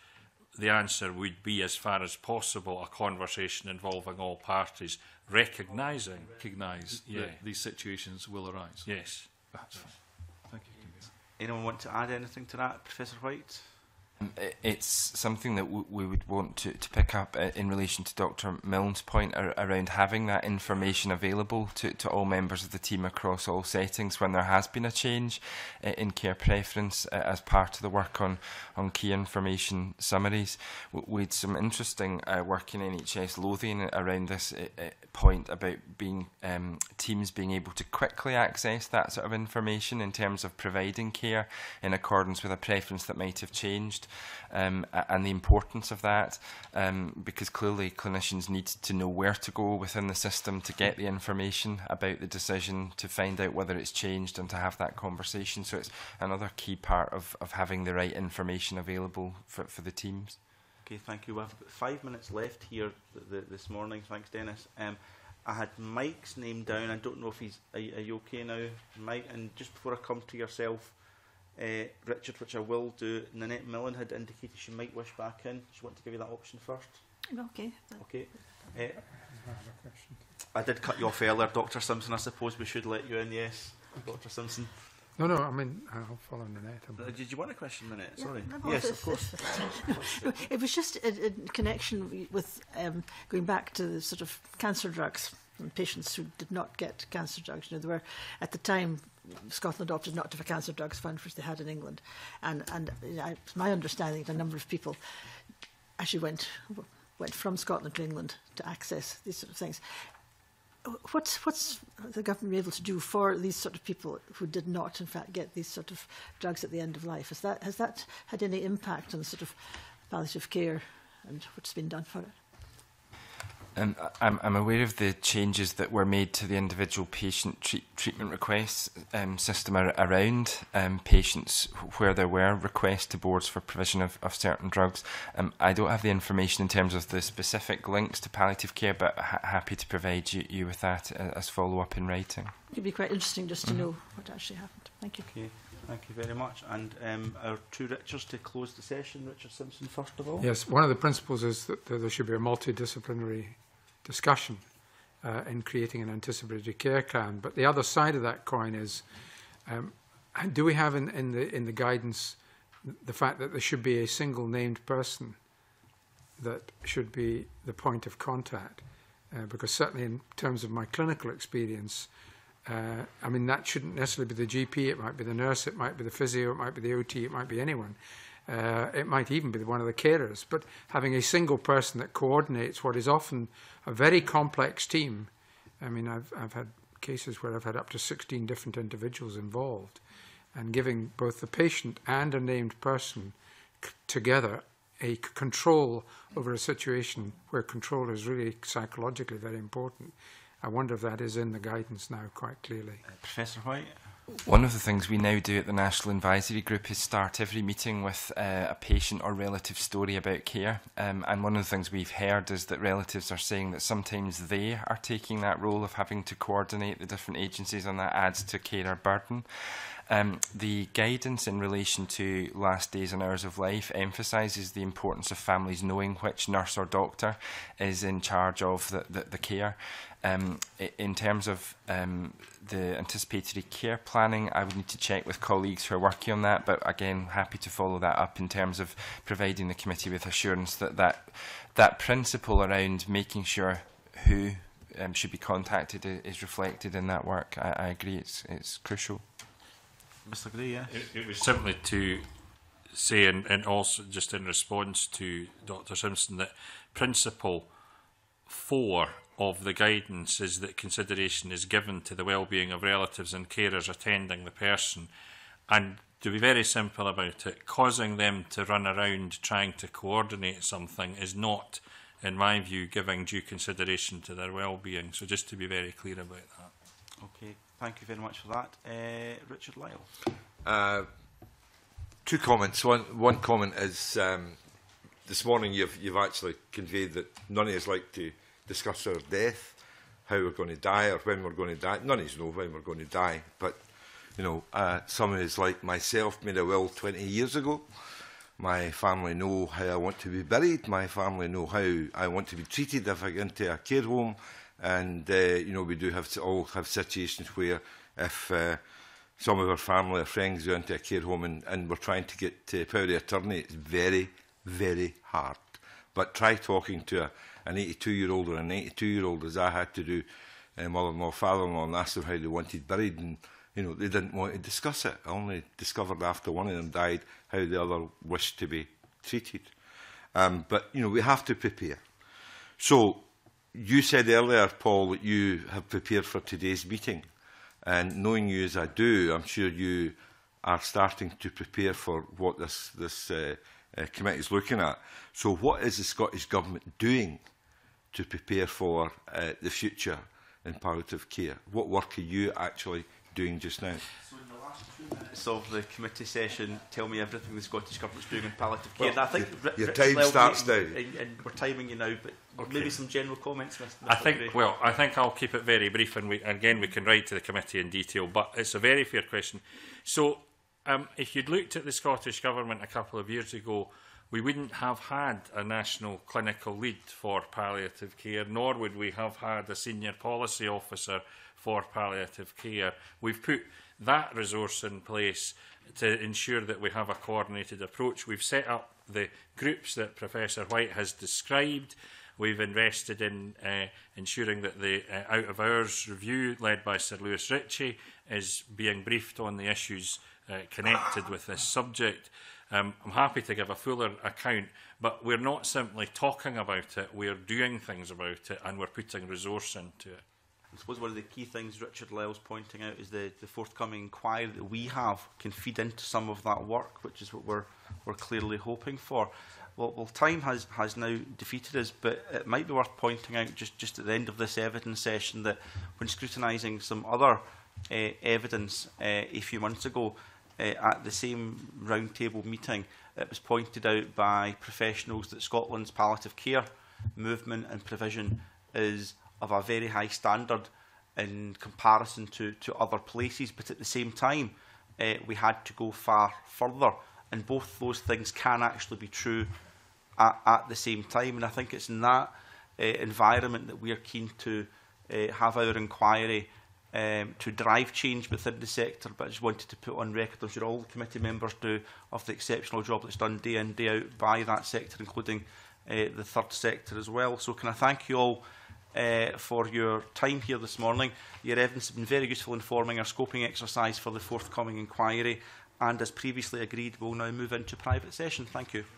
the answer would be, as far as possible, a conversation involving all parties, recognise that these situations will arise. Yes. That's fine. Thank you. Anyone want to add anything to that, Professor White? It's something that we would want to pick up in relation to Dr. Milne's point around having that information available to all members of the team across all settings when there has been a change in care preference as part of the work on key information summaries. We had some interesting work in NHS Lothian around this point about being teams being able to quickly access that sort of information in terms of providing care in accordance with a preference that might have changed. And the importance of that, because clearly clinicians need to know where to go within the system to get the information about the decision, to find out whether it's changed and to have that conversation. So it's another key part of having the right information available for the teams. Okay, thank you. We've got 5 minutes left here this morning. Thanks, Dennis. I had Mike's name down. I don't know if he's... Are you okay now, Mike? And just before I come to yourself, Richard, which I will do, Nanette Millen had indicated she might wish back in. She wanted to give you that option first. Okay. Okay. I did cut you off earlier, Dr. Simpson. I suppose we should let you in, yes, Dr. Simpson. No, I mean, I'll follow Nanette. Did you want a question, Nanette? Yeah, sorry. Yes, of course. It was just in connection with going back to the sort of cancer drugs and patients who did not get cancer drugs. You know, there were, at the time, Scotland opted not to have a cancer drugs fund, which they had in England, and it's my understanding that a number of people actually went from Scotland to England to access these sort of things. What's the government able to do for these sort of people who did not, in fact, get these sort of drugs at the end of life? Has that had any impact on the sort of palliative care and what's been done for it? I'm aware of the changes that were made to the individual patient treatment requests system around patients where there were requests to boards for provision of certain drugs. I don't have the information in terms of the specific links to palliative care, but happy to provide you with that as follow-up in writing. It would be quite interesting just to know what actually happened. Thank you. Okay. Thank you very much. And our two Richards to close the session. Richard Simpson, first of all. Yes, one of the principles is that there should be a multidisciplinary discussion in creating an anticipatory care plan. But the other side of that coin is, do we have in the guidance the fact that there should be a single named person that should be the point of contact? Because certainly in terms of my clinical experience, I mean, that shouldn't necessarily be the GP. It might be the nurse, it might be the physio, it might be the OT, it might be anyone. It might even be one of the carers, but having a single person that coordinates what is often a very complex team. I mean, I've had cases where I've had up to 16 different individuals involved, and giving both the patient and a named person together a control over a situation where control is really psychologically very important. I wonder if that is in the guidance now quite clearly. Professor White? One of the things we now do at the National Advisory Group is start every meeting with a patient or relative story about care. And one of the things we've heard is that relatives are saying that sometimes they are taking that role of having to coordinate the different agencies, and that adds to carer burden. The guidance in relation to last days and hours of life emphasises the importance of families knowing which nurse or doctor is in charge of the care. In terms of the anticipatory care planning, I would need to check with colleagues who are working on that, but again, happy to follow that up in terms of providing the committee with assurance that that principle around making sure who should be contacted is reflected in that work. I agree, it's crucial. Mr. Gray, yes. It was simply to say, and also just in response to Dr. Simpson, that principle 4 of the guidance is that consideration is given to the well-being of relatives and carers attending the person, and to be very simple about it, causing them to run around trying to coordinate something is not, in my view, giving due consideration to their well-being. So just to be very clear about that. Okay, thank you very much for that. Richard Lyle. Two comments. One comment is this morning you've actually conveyed that none of us like to discuss our death, how we're going to die or when we're going to die. None of us know when we're going to die, but, you know, some of us, like myself, made a will 20 years ago. My family know how I want to be buried. My family know how I want to be treated if I go into a care home. And, you know, we do all have situations where if some of our family or friends go into a care home and we're trying to get power of attorney. It's very, very hard. But try talking to an 82-year-old or an 92-year-old, as I had to do, mother-in-law, father-in-law, and asked them how they wanted buried, and you know, they didn't want to discuss it. I only discovered after one of them died how the other wished to be treated. But you know, we have to prepare. So you said earlier, Paul, that you have prepared for today's meeting. And knowing you as I do, I'm sure you are starting to prepare for what this committee is looking at. So what is the Scottish Government doing to prepare for the future in palliative care? What work are you actually doing just now? So in the last 2 minutes of the committee session, tell me everything the Scottish Government's doing in palliative care. Well, and I think your time starts now. And we're timing you now, but okay, maybe some general comments, Mr. Gray. Well, I think I'll keep it very brief, and again we can write to the committee in detail, but it's a very fair question. So if you'd looked at the Scottish Government a couple of years ago, we wouldn't have had a national clinical lead for palliative care, nor would we have had a senior policy officer for palliative care. We've put that resource in place to ensure that we have a coordinated approach. We've set up the groups that Professor White has described. We've invested in ensuring that the out-of-hours review led by Sir Lewis Ritchie is being briefed on the issues connected with this subject. I'm happy to give a fuller account, but we're not simply talking about it, we're doing things about it, and we're putting resource into it. I suppose one of the key things Richard Lyle's pointing out is the forthcoming inquiry that we have can feed into some of that work, which is what we're clearly hoping for. Well, time has now defeated us, but it might be worth pointing out just at the end of this evidence session that when scrutinising some other evidence a few months ago, at the same round table meeting, it was pointed out by professionals that Scotland's palliative care movement and provision is of a very high standard in comparison to other places, but at the same time we had to go far further, and both those things can actually be true at the same time, and I think it's in that environment that we are keen to have our inquiry to drive change within the sector. But I just wanted to put on record, I'm sure all the committee members do, of the exceptional job that's done day in, day out by that sector, including the third sector as well. So can I thank you all for your time here this morning. Your evidence has been very useful in forming our scoping exercise for the forthcoming inquiry, and as previously agreed, we'll now move into private session. Thank you.